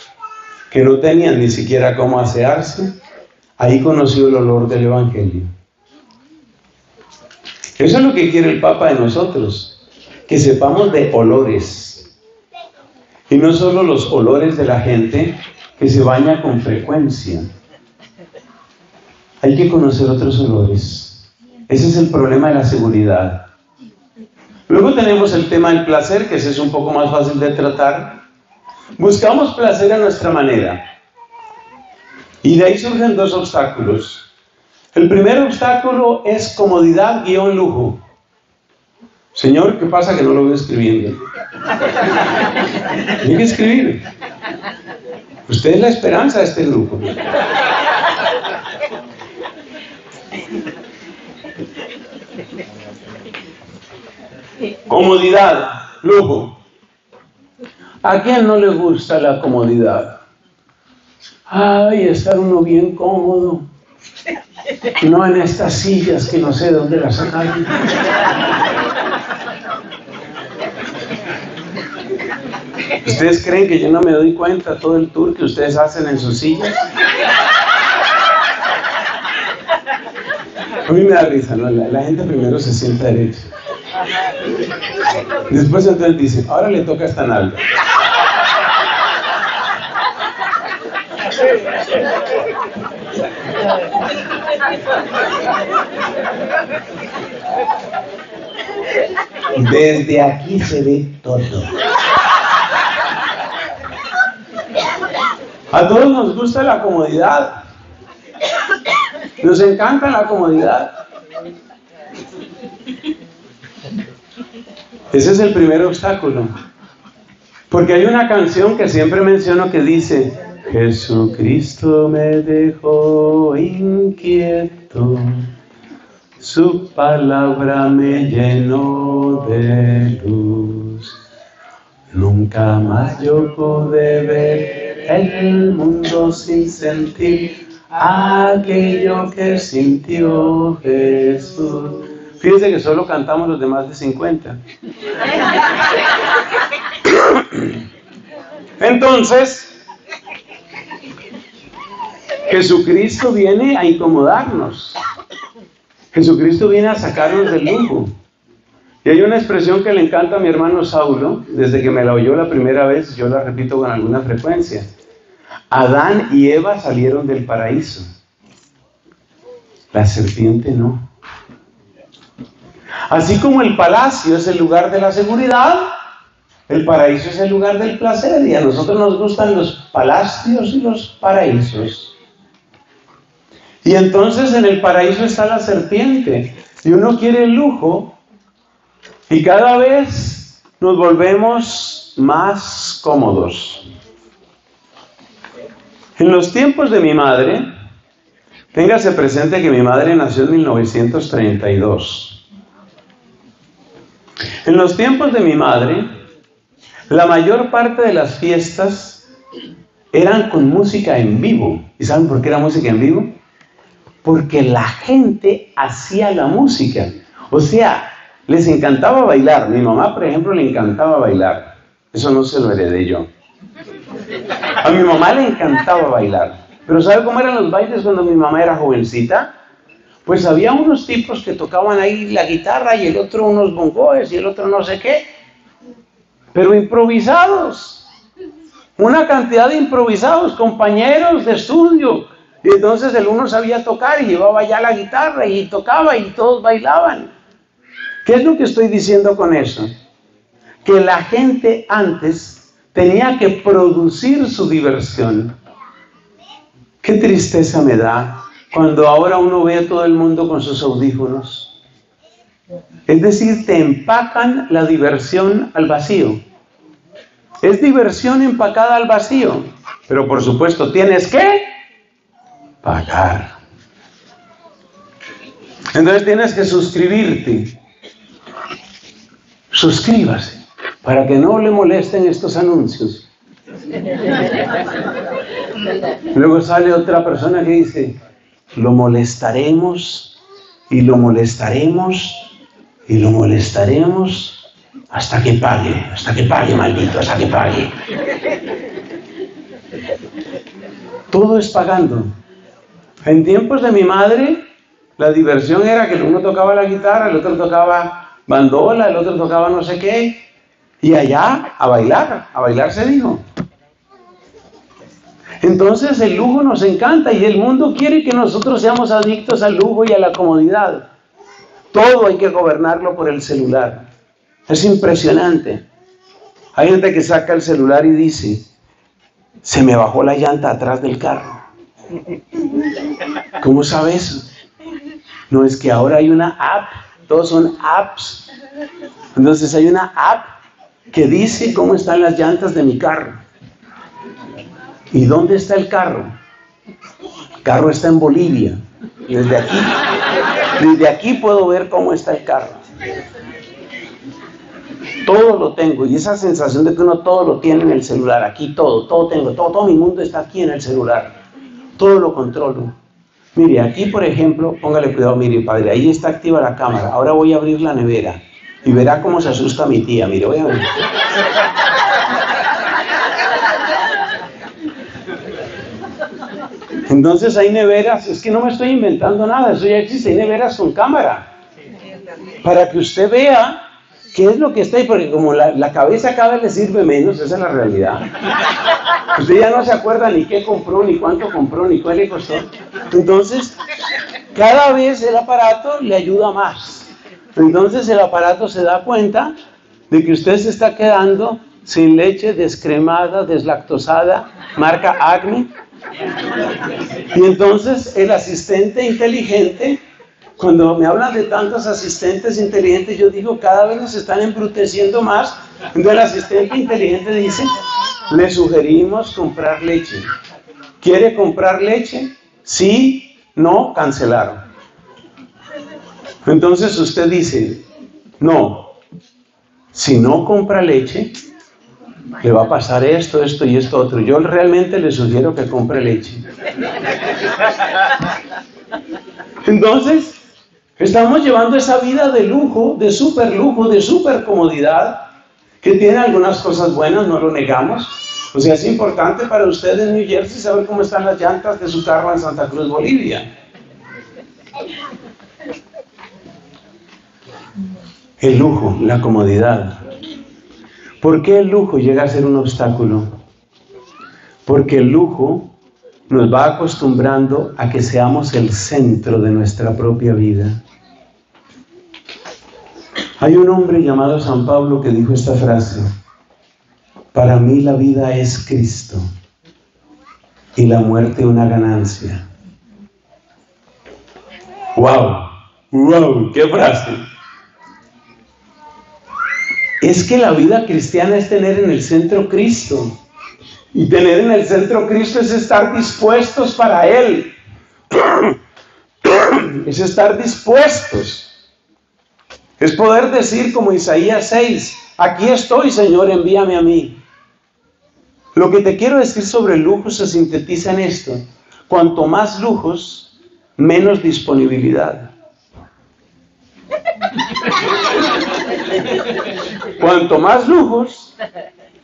que no tenían ni siquiera cómo asearse, ahí conoció el olor del Evangelio. Eso es lo que quiere el Papa de nosotros, que sepamos de olores. Y no solo los olores de la gente que se baña con frecuencia. Hay que conocer otros olores. Ese es el problema de la seguridad. Luego tenemos el tema del placer, que ese es un poco más fácil de tratar. Buscamos placer a nuestra manera. Y de ahí surgen dos obstáculos. El primer obstáculo es comodidad guión lujo. Señor, ¿qué pasa que no lo veo escribiendo? Tiene que escribir. Usted es la esperanza de este grupo. Comodidad, lujo. ¿A quién no le gusta la comodidad? Ay, estar uno bien cómodo. No en estas sillas que no sé dónde las sacaron. ¿Ustedes creen que yo no me doy cuenta todo el tour que ustedes hacen en sus sillas? A mí me da risa, ¿no? La gente primero se sienta derecha. Después entonces dicen, ahora le toca esta nalga. Desde aquí se ve todo. A todos nos gusta la comodidad. Nos encanta la comodidad. Ese es el primer obstáculo. Porque hay una canción que siempre menciono que dice: Jesucristo me dejó inquieto, su palabra me llenó de luz. Nunca más yo pude ver el mundo sin sentir aquello que sintió Jesús. Fíjense que solo cantamos los demás de 50. Entonces, Jesucristo viene a incomodarnos. Jesucristo viene a sacarnos del limbo. Y hay una expresión que le encanta a mi hermano Saulo, desde que me la oyó la primera vez, yo la repito con alguna frecuencia. Adán y Eva salieron del paraíso. La serpiente no. Así como el palacio es el lugar de la seguridad, el paraíso es el lugar del placer, y a nosotros nos gustan los palacios y los paraísos. Y entonces en el paraíso está la serpiente, y uno quiere el lujo, y cada vez nos volvemos más cómodos. En los tiempos de mi madre, téngase presente que mi madre nació en 1932. En los tiempos de mi madre, la mayor parte de las fiestas eran con música en vivo. ¿Y saben por qué era música en vivo? Porque la gente hacía la música. O sea, les encantaba bailar. Mi mamá, por ejemplo, le encantaba bailar. Eso no se lo heredé yo. A mi mamá le encantaba bailar. Pero ¿sabe cómo eran los bailes cuando mi mamá era jovencita? Pues había unos tipos que tocaban ahí la guitarra y el otro unos bongoes y el otro no sé qué. Pero improvisados, una cantidad de improvisados, compañeros de estudio. Y entonces el uno sabía tocar y llevaba ya la guitarra y tocaba y todos bailaban. ¿Qué es lo que estoy diciendo con eso? Que la gente antes tenía que producir su diversión. Qué tristeza me da cuando ahora uno ve a todo el mundo con sus audífonos. Es decir, te empacan la diversión al vacío. Es diversión empacada al vacío. Pero por supuesto tienes que pagar. Entonces tienes que suscribirte. Suscríbase para que no le molesten estos anuncios. Luego sale otra persona que dice, lo molestaremos y lo molestaremos. Y lo molestaremos hasta que pague, maldito, hasta que pague. Todo es pagando. En tiempos de mi madre, la diversión era que el uno tocaba la guitarra, el otro tocaba bandola, el otro tocaba no sé qué. Y allá, a bailar se dijo. Entonces el lujo nos encanta y el mundo quiere que nosotros seamos adictos al lujo y a la comodidad. Todo hay que gobernarlo por el celular. Es impresionante. Hay gente que saca el celular y dice, se me bajó la llanta atrás del carro. ¿Cómo sabe eso? No, es que ahora hay una app, todos son apps. Entonces hay una app que dice cómo están las llantas de mi carro. ¿Y dónde está el carro? El carro está en Bolivia. Desde aquí puedo ver cómo está el carro. Todo lo tengo. Y esa sensación de que uno todo lo tiene en el celular. Aquí todo tengo. Todo mi mundo está aquí en el celular. Todo lo controlo. Mire, aquí por ejemplo, póngale cuidado, mire padre, ahí está activa la cámara. Ahora voy a abrir la nevera. Y verá cómo se asusta mi tía. Mire, voy a abrir. Entonces hay neveras, es que no me estoy inventando nada, eso ya existe, hay neveras con cámara. Para que usted vea qué es lo que está ahí, porque como la cabeza cada vez le sirve menos, esa es la realidad. Usted ya no se acuerda ni qué compró, ni cuánto compró, ni cuál le costó. Entonces, cada vez el aparato le ayuda más. Entonces el aparato se da cuenta de que usted se está quedando sin leche, descremada, deslactosada, marca Acme. Y entonces el asistente inteligente, cuando me hablan de tantos asistentes inteligentes, yo digo, cada vez nos están embruteciendo más. Entonces el asistente inteligente dice, le sugerimos comprar leche. ¿Quiere comprar leche? Sí, no, cancelaron. Entonces usted dice, no, si no compra leche le va a pasar esto, esto y esto otro. Yo realmente le sugiero que compre leche. Entonces, estamos llevando esa vida de lujo, de super comodidad, que tiene algunas cosas buenas, no lo negamos. O sea, es importante para ustedes en New Jersey saber cómo están las llantas de su carro en Santa Cruz, Bolivia. El lujo, la comodidad. ¿Por qué el lujo llega a ser un obstáculo? Porque el lujo nos va acostumbrando a que seamos el centro de nuestra propia vida. Hay un hombre llamado San Pablo que dijo esta frase: para mí la vida es Cristo y la muerte una ganancia. ¡Wow! ¡Wow! ¡Qué frase! Es que la vida cristiana es tener en el centro Cristo. Y tener en el centro Cristo es estar dispuestos para Él. Es estar dispuestos. Es poder decir como Isaías 6, aquí estoy, Señor, envíame a mí. Lo que te quiero decir sobre el lujo se sintetiza en esto: cuanto más lujos, menos disponibilidad. Cuanto más lujos,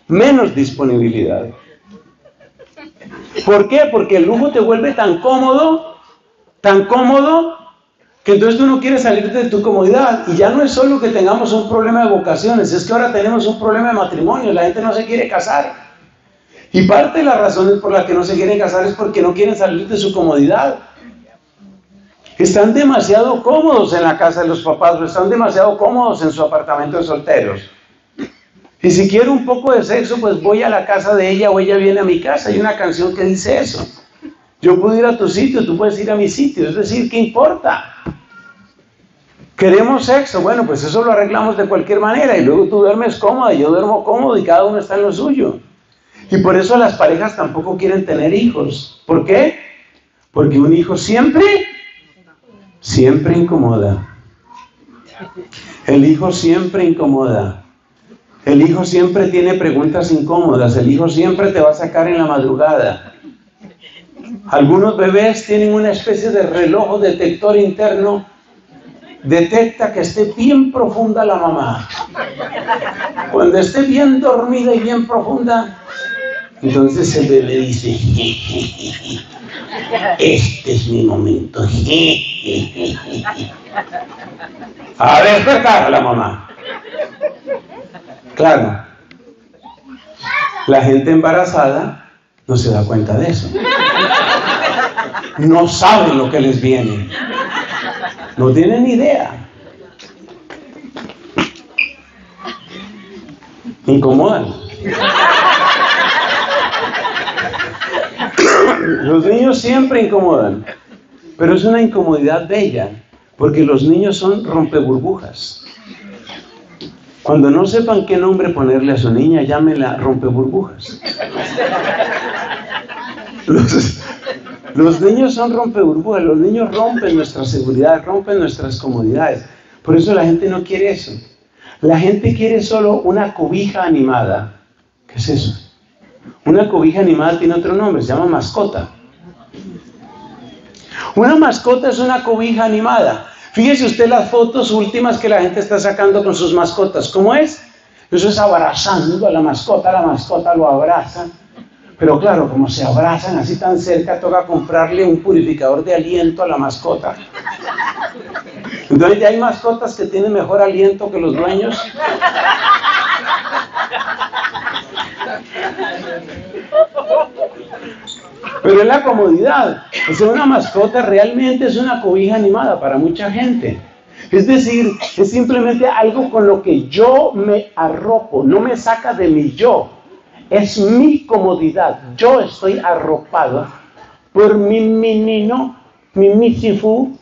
menos disponibilidad. ¿Por qué? Porque el lujo te vuelve tan cómodo, que entonces tú no quieres salir de tu comodidad. Y ya no es solo que tengamos un problema de vocaciones, es que ahora tenemos un problema de matrimonio. La gente no se quiere casar. Y parte de las razones por las que no se quieren casar es porque no quieren salir de su comodidad. Están demasiado cómodos en la casa de los papás, o están demasiado cómodos en su apartamento de solteros. Y si quiero un poco de sexo, pues voy a la casa de ella o ella viene a mi casa. Hay una canción que dice eso. Yo puedo ir a tu sitio, tú puedes ir a mi sitio. Es decir, ¿qué importa? Queremos sexo. Bueno, pues eso lo arreglamos de cualquier manera. Y luego tú duermes cómoda, yo duermo cómodo y cada uno está en lo suyo. Y por eso las parejas tampoco quieren tener hijos. ¿Por qué? Porque un hijo siempre incomoda. El hijo siempre incomoda. El hijo siempre tiene preguntas incómodas. El hijo siempre te va a sacar en la madrugada. Algunos bebés tienen una especie de reloj detector interno. Detecta que esté bien profunda la mamá. Cuando esté bien dormida y bien profunda, entonces el bebé dice: jejeje, este es mi momento. Jejeje. A despertar a la mamá. Claro, la gente embarazada no se da cuenta de eso. No saben lo que les viene. No tienen idea. Incomodan. Los niños siempre incomodan. Pero es una incomodidad bella, porque los niños son rompeburbujas. Cuando no sepan qué nombre ponerle a su niña, llámela rompeburbujas. Los niños son rompeburbujas, los niños rompen nuestra seguridad, rompen nuestras comodidades. Por eso la gente no quiere eso. La gente quiere solo una cobija animada. ¿Qué es eso? Una cobija animada tiene otro nombre, se llama mascota. Una mascota es una cobija animada. Fíjese usted las fotos últimas que la gente está sacando con sus mascotas. ¿Cómo es? Eso es abrazando a la mascota lo abraza. Pero claro, como se abrazan así tan cerca, toca comprarle un purificador de aliento a la mascota. Entonces ya hay mascotas que tienen mejor aliento que los dueños. Pero es la comodidad. O sea, una mascota realmente es una cobija animada para mucha gente. Es decir, es simplemente algo con lo que yo me arropo, no me saca de mi yo. Es mi comodidad. Yo estoy arropado por mi minino, mi misifú.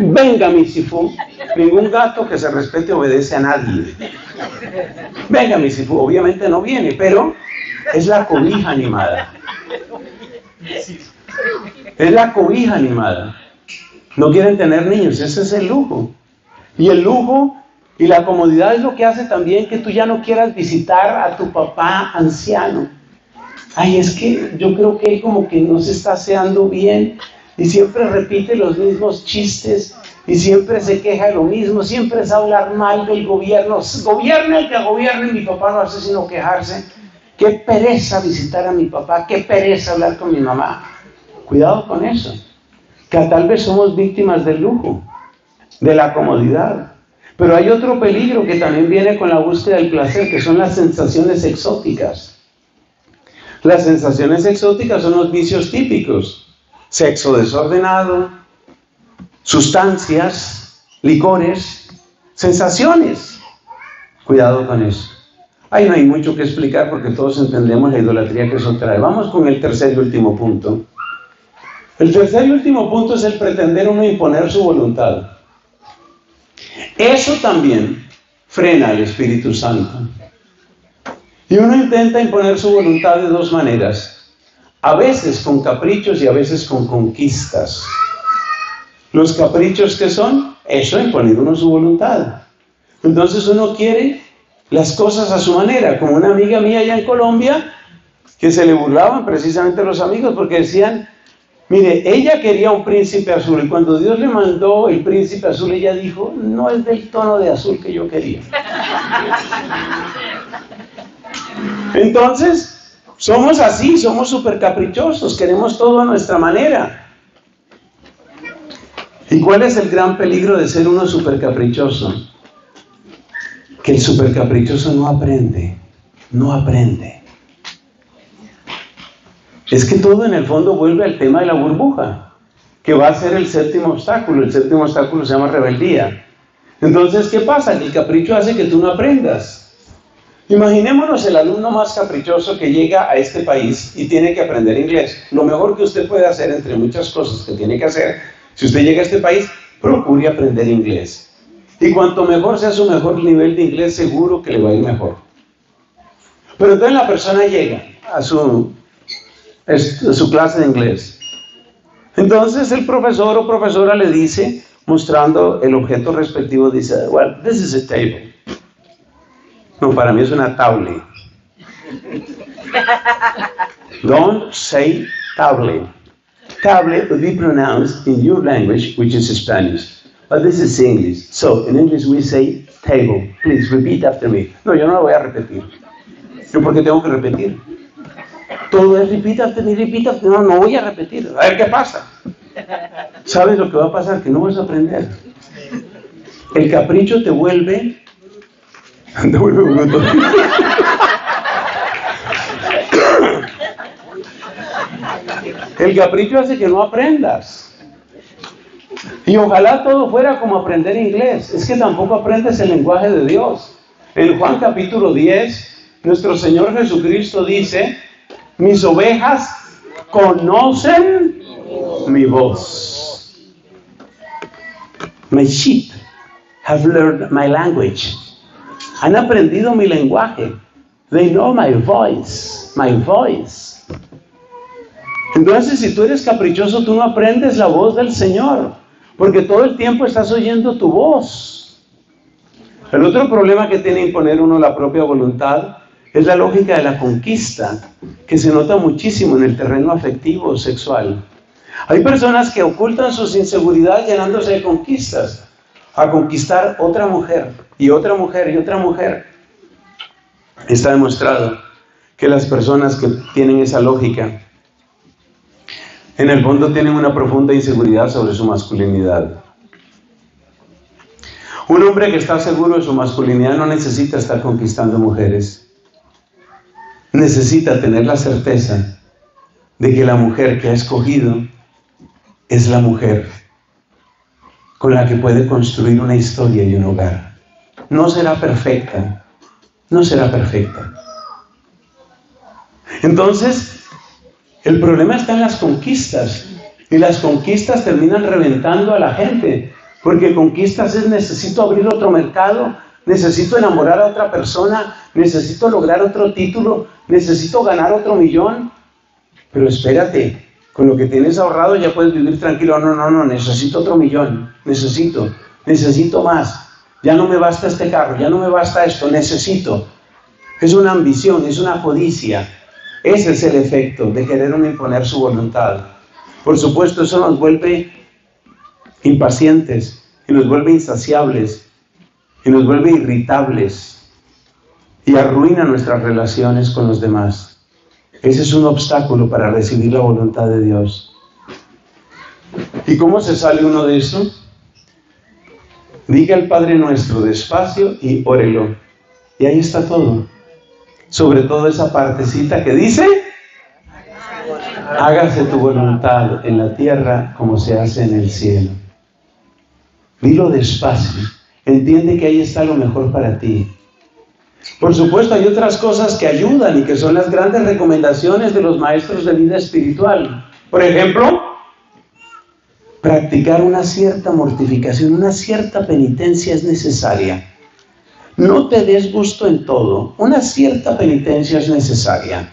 Venga, misifú. Ningún gato que se respete obedece a nadie. Venga, misifú. Obviamente no viene, pero es la cobija animada. Es la cobija animada. No quieren tener niños, ese es el lujo. Y el lujo y la comodidad es lo que hace también que tú ya no quieras visitar a tu papá anciano. Ay, es que yo creo que él como que no se está aseando bien y siempre repite los mismos chistes y siempre se queja de lo mismo, siempre es hablar mal del gobierno. Gobierne el que gobierne, mi papá no hace sino quejarse. Qué pereza visitar a mi papá, qué pereza hablar con mi mamá. Cuidado con eso, que tal vez somos víctimas del lujo, de la comodidad. Pero hay otro peligro que también viene con la búsqueda del placer, que son las sensaciones exóticas. Las sensaciones exóticas son los vicios típicos: sexo desordenado, sustancias, licores, sensaciones. Cuidado con eso. Ahí no hay mucho que explicar porque todos entendemos la idolatría que eso trae. Vamos con el tercer y último punto. El tercer y último punto es el pretender uno imponer su voluntad. Eso también frena al Espíritu Santo. Y uno intenta imponer su voluntad de dos maneras. A veces con caprichos y a veces con conquistas. Los caprichos, ¿qué son? Eso, imponer uno su voluntad. Entonces uno quiere las cosas a su manera. Como una amiga mía allá en Colombia, que se le burlaban precisamente los amigos porque decían: mire, ella quería un príncipe azul y cuando Dios le mandó el príncipe azul ella dijo: no es del tono de azul que yo quería. Entonces, somos así, somos súper caprichosos, queremos todo a nuestra manera. ¿Y cuál es el gran peligro de ser uno súper caprichoso? Que el súper caprichoso no aprende. Es que todo en el fondo vuelve al tema de la burbuja, que va a ser el séptimo obstáculo. El séptimo obstáculo se llama rebeldía. Entonces, ¿qué pasa? Que el capricho hace que tú no aprendas. Imaginémonos el alumno más caprichoso que llega a este país y tiene que aprender inglés. Lo mejor que usted puede hacer, entre muchas cosas que tiene que hacer, si usted llega a este país, procure aprender inglés. Y cuanto mejor sea su mejor nivel de inglés, seguro que le va a ir mejor. Pero entonces la persona llega a su clase de inglés. Entonces el profesor o profesora le dice, mostrando el objeto respectivo, dice: well, this is a table. No, para mí es una table. Don't say table. Table would be pronounced in your language, which is Spanish. But this is English. So, in English we say table. Please repeat after me. No, yo no lo voy a repetir. ¿Yo por qué tengo que repetir? Todo es repita, no voy a repetir, a ver qué pasa. ¿Sabes lo que va a pasar? Que no vas a aprender. El capricho te vuelve bruto. El capricho hace que no aprendas. Y ojalá todo fuera como aprender inglés. Es que tampoco aprendes el lenguaje de Dios. En Juan capítulo 10, nuestro Señor Jesucristo dice: mis ovejas conocen mi voz. My sheep have learned my language. Han aprendido mi lenguaje. They know my voice. My voice. Entonces, si tú eres caprichoso, tú no aprendes la voz del Señor, porque todo el tiempo estás oyendo tu voz. El otro problema que tiene imponer uno la propia voluntad es la lógica de la conquista, que se nota muchísimo en el terreno afectivo o sexual. Hay personas que ocultan sus inseguridades llenándose de conquistas, a conquistar otra mujer, y otra mujer, y otra mujer. Está demostrado que las personas que tienen esa lógica, en el fondo tienen una profunda inseguridad sobre su masculinidad. Un hombre que está seguro de su masculinidad no necesita estar conquistando mujeres. Necesita tener la certeza de que la mujer que ha escogido es la mujer con la que puede construir una historia y un hogar. No será perfecta, no será perfecta. Entonces, el problema está en las conquistas, y las conquistas terminan reventando a la gente, porque conquistas es: necesito abrir otro mercado, necesito enamorar a otra persona, necesito lograr otro título, necesito ganar otro millón. Pero espérate, con lo que tienes ahorrado ya puedes vivir tranquilo. No, necesito otro millón, necesito más. Ya no me basta este carro, ya no me basta esto, necesito. Es una ambición, es una codicia. Ese es el efecto de querer uno imponer su voluntad. Por supuesto, eso nos vuelve impacientes y nos vuelve insaciables. Y nos vuelve irritables. y arruina nuestras relaciones con los demás. Ese es un obstáculo para recibir la voluntad de Dios. ¿Y cómo se sale uno de eso? Diga el Padre Nuestro despacio y órelo. Y ahí está todo. Sobre todo esa partecita que dice: hágase tu voluntad en la tierra como se hace en el cielo. Dilo despacio. Entiende que ahí está lo mejor para ti. Por supuesto, hay otras cosas que ayudan y que son las grandes recomendaciones de los maestros de vida espiritual. Por ejemplo, practicar una cierta mortificación, una cierta penitencia es necesaria. No te des gusto en todo, una cierta penitencia es necesaria.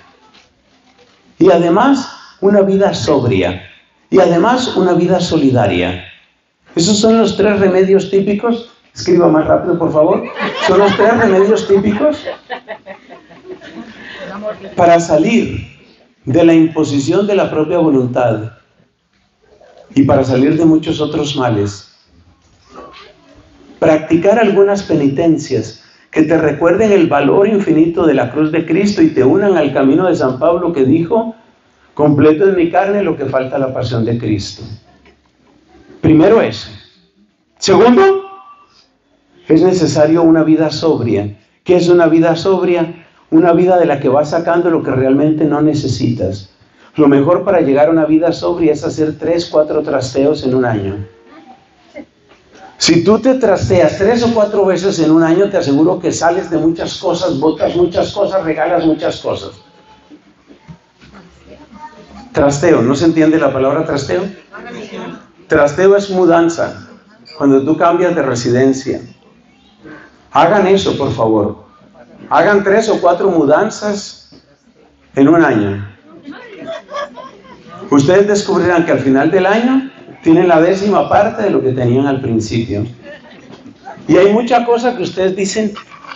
Y además, una vida sobria. Y además, una vida solidaria. Esos son los tres remedios típicos. Escriba más rápido, por favor. Son los tres remedios típicos para salir de la imposición de la propia voluntad y para salir de muchos otros males. Practicar algunas penitencias que te recuerden el valor infinito de la cruz de Cristo y te unan al camino de San Pablo, que dijo: completo en mi carne lo que falta a la pasión de Cristo. Primero eso. Segundo, es necesario una vida sobria. ¿Qué es una vida sobria? Una vida de la que vas sacando lo que realmente no necesitas. Lo mejor para llegar a una vida sobria es hacer 3 o 4 trasteos en un año. Si tú te trasteas 3 o 4 veces en un año, te aseguro que sales de muchas cosas, botas muchas cosas, regalas muchas cosas. Trasteo, ¿no se entiende la palabra trasteo? Trasteo es mudanza, cuando tú cambias de residencia. Hagan eso, por favor. Hagan 3 o 4 mudanzas en un año. Ustedes descubrirán que al final del año tienen la 10ª parte de lo que tenían al principio. Y hay mucha cosa que ustedes dicen: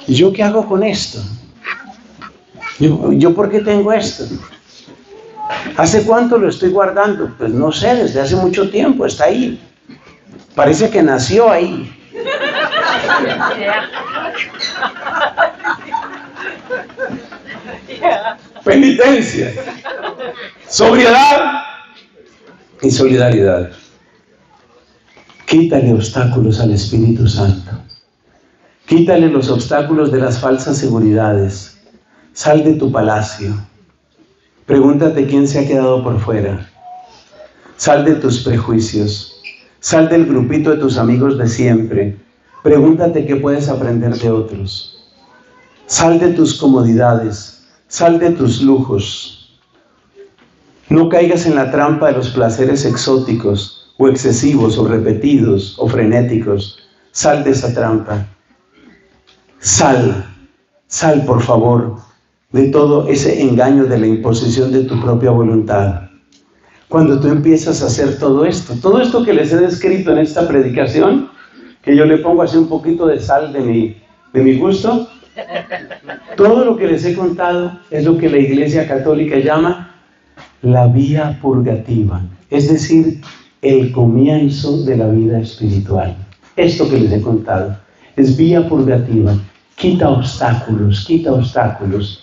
¿yo qué hago con esto? ¿Yo por qué tengo esto? ¿Hace cuánto lo estoy guardando? Pues no sé, desde hace mucho tiempo, está ahí. Parece que nació ahí. Penitencia, sobriedad y solidaridad. Quítale obstáculos al Espíritu Santo. Quítale los obstáculos de las falsas seguridades. Sal de tu palacio. Pregúntate quién se ha quedado por fuera. Sal de tus prejuicios. Sal del grupito de tus amigos de siempre. Pregúntate qué puedes aprender de otros. Sal de tus comodidades. Sal de tus lujos. No caigas en la trampa de los placeres exóticos o excesivos o repetidos o frenéticos. Sal de esa trampa. Sal, por favor, de todo ese engaño de la imposición de tu propia voluntad. Cuando tú empiezas a hacer todo esto que les he descrito en esta predicación, que yo le pongo así un poquito de sal de mi gusto, todo lo que les he contado es lo que la Iglesia Católica llama la vía purgativa, es decir, el comienzo de la vida espiritual. Esto que les he contado es vía purgativa. Quita obstáculos, quita obstáculos.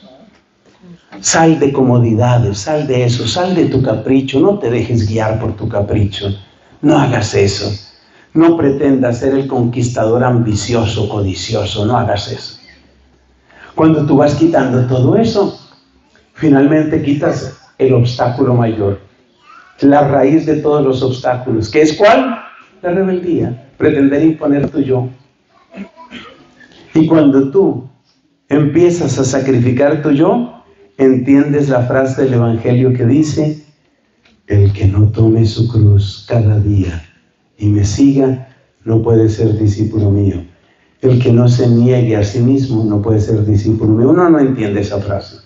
Sal de comodidades, sal de eso, sal de tu capricho. No te dejes guiar por tu capricho. No hagas eso. No pretendas ser el conquistador ambicioso, codicioso. No hagas eso. Cuando tú vas quitando todo eso, finalmente quitas el obstáculo mayor, la raíz de todos los obstáculos, que es ¿cuál? La rebeldía, pretender imponer tu yo. Y cuando tú empiezas a sacrificar tu yo, entiendes la frase del Evangelio que dice: el que no tome su cruz cada día y me siga, no puede ser discípulo mío. El que no se niegue a sí mismo, no puede ser discípulo mío. Uno no entiende esa frase.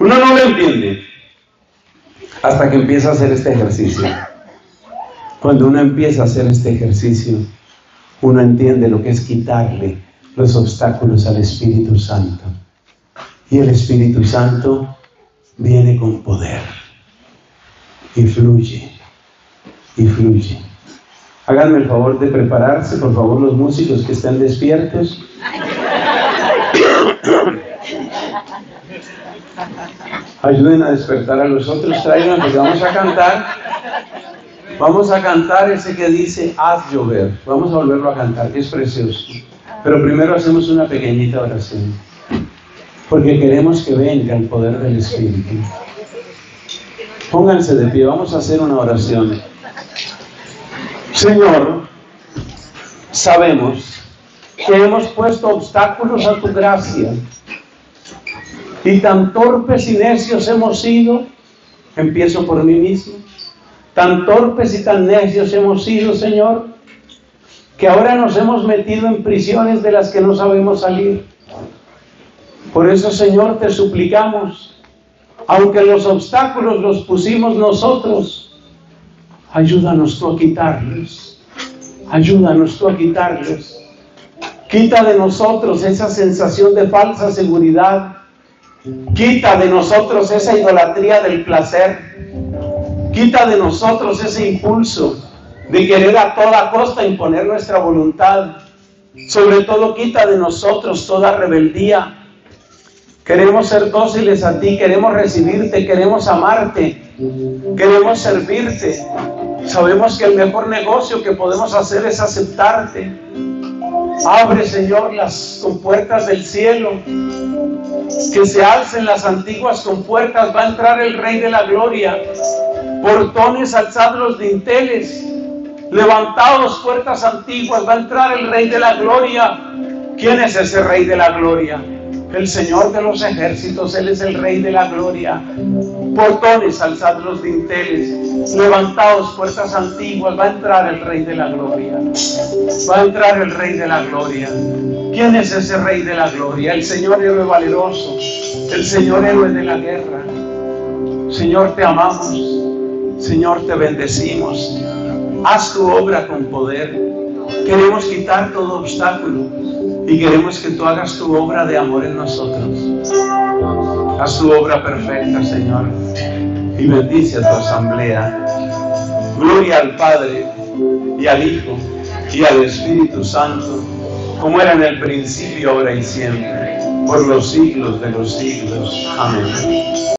Uno no la entiende hasta que empieza a hacer este ejercicio. Cuando uno empieza a hacer este ejercicio, uno entiende lo que es quitarle los obstáculos al Espíritu Santo. Y el Espíritu Santo viene con poder y fluye, y fluye. Háganme el favor de prepararse, por favor, los músicos que estén despiertos. Ayuden a despertar a los otros, traigan, porque vamos a cantar. Vamos a cantar ese que dice, haz llover. Vamos a volverlo a cantar, que es precioso. Pero primero hacemos una pequeñita oración, porque queremos que venga el poder del Espíritu. Pónganse de pie, vamos a hacer una oración. Señor, sabemos que hemos puesto obstáculos a tu gracia y tan torpes y necios hemos sido, empiezo por mí mismo, tan torpes y tan necios hemos sido, Señor, que ahora nos hemos metido en prisiones de las que no sabemos salir. Por eso, Señor, te suplicamos, aunque los obstáculos los pusimos nosotros, ayúdanos tú a quitarlos, ayúdanos tú a quitarlos. Quita de nosotros esa sensación de falsa seguridad, quita de nosotros esa idolatría del placer, quita de nosotros ese impulso de querer a toda costa imponer nuestra voluntad. Sobre todo, quita de nosotros toda rebeldía. Queremos ser dóciles a ti, queremos recibirte, queremos amarte, queremos servirte. Sabemos que el mejor negocio que podemos hacer es aceptarte. Abre, Señor, las compuertas del cielo, que se alcen las antiguas compuertas, va a entrar el Rey de la Gloria. Portones, alzad los dinteles, levantados puertas antiguas, va a entrar el Rey de la Gloria. ¿Quién es ese Rey de la Gloria? El Señor de los ejércitos, Él es el Rey de la Gloria. Portones, alzad los dinteles, levantaos puertas antiguas, va a entrar el Rey de la Gloria. Va a entrar el Rey de la Gloria. ¿Quién es ese Rey de la Gloria? El Señor héroe valeroso, el Señor héroe de la guerra. Señor, te amamos, Señor, te bendecimos. Haz tu obra con poder. Queremos quitar todo obstáculo y queremos que tú hagas tu obra de amor en nosotros. Haz tu obra perfecta, Señor, y bendice a tu asamblea. Gloria al Padre, y al Hijo, y al Espíritu Santo, como era en el principio, ahora y siempre, por los siglos de los siglos. Amén.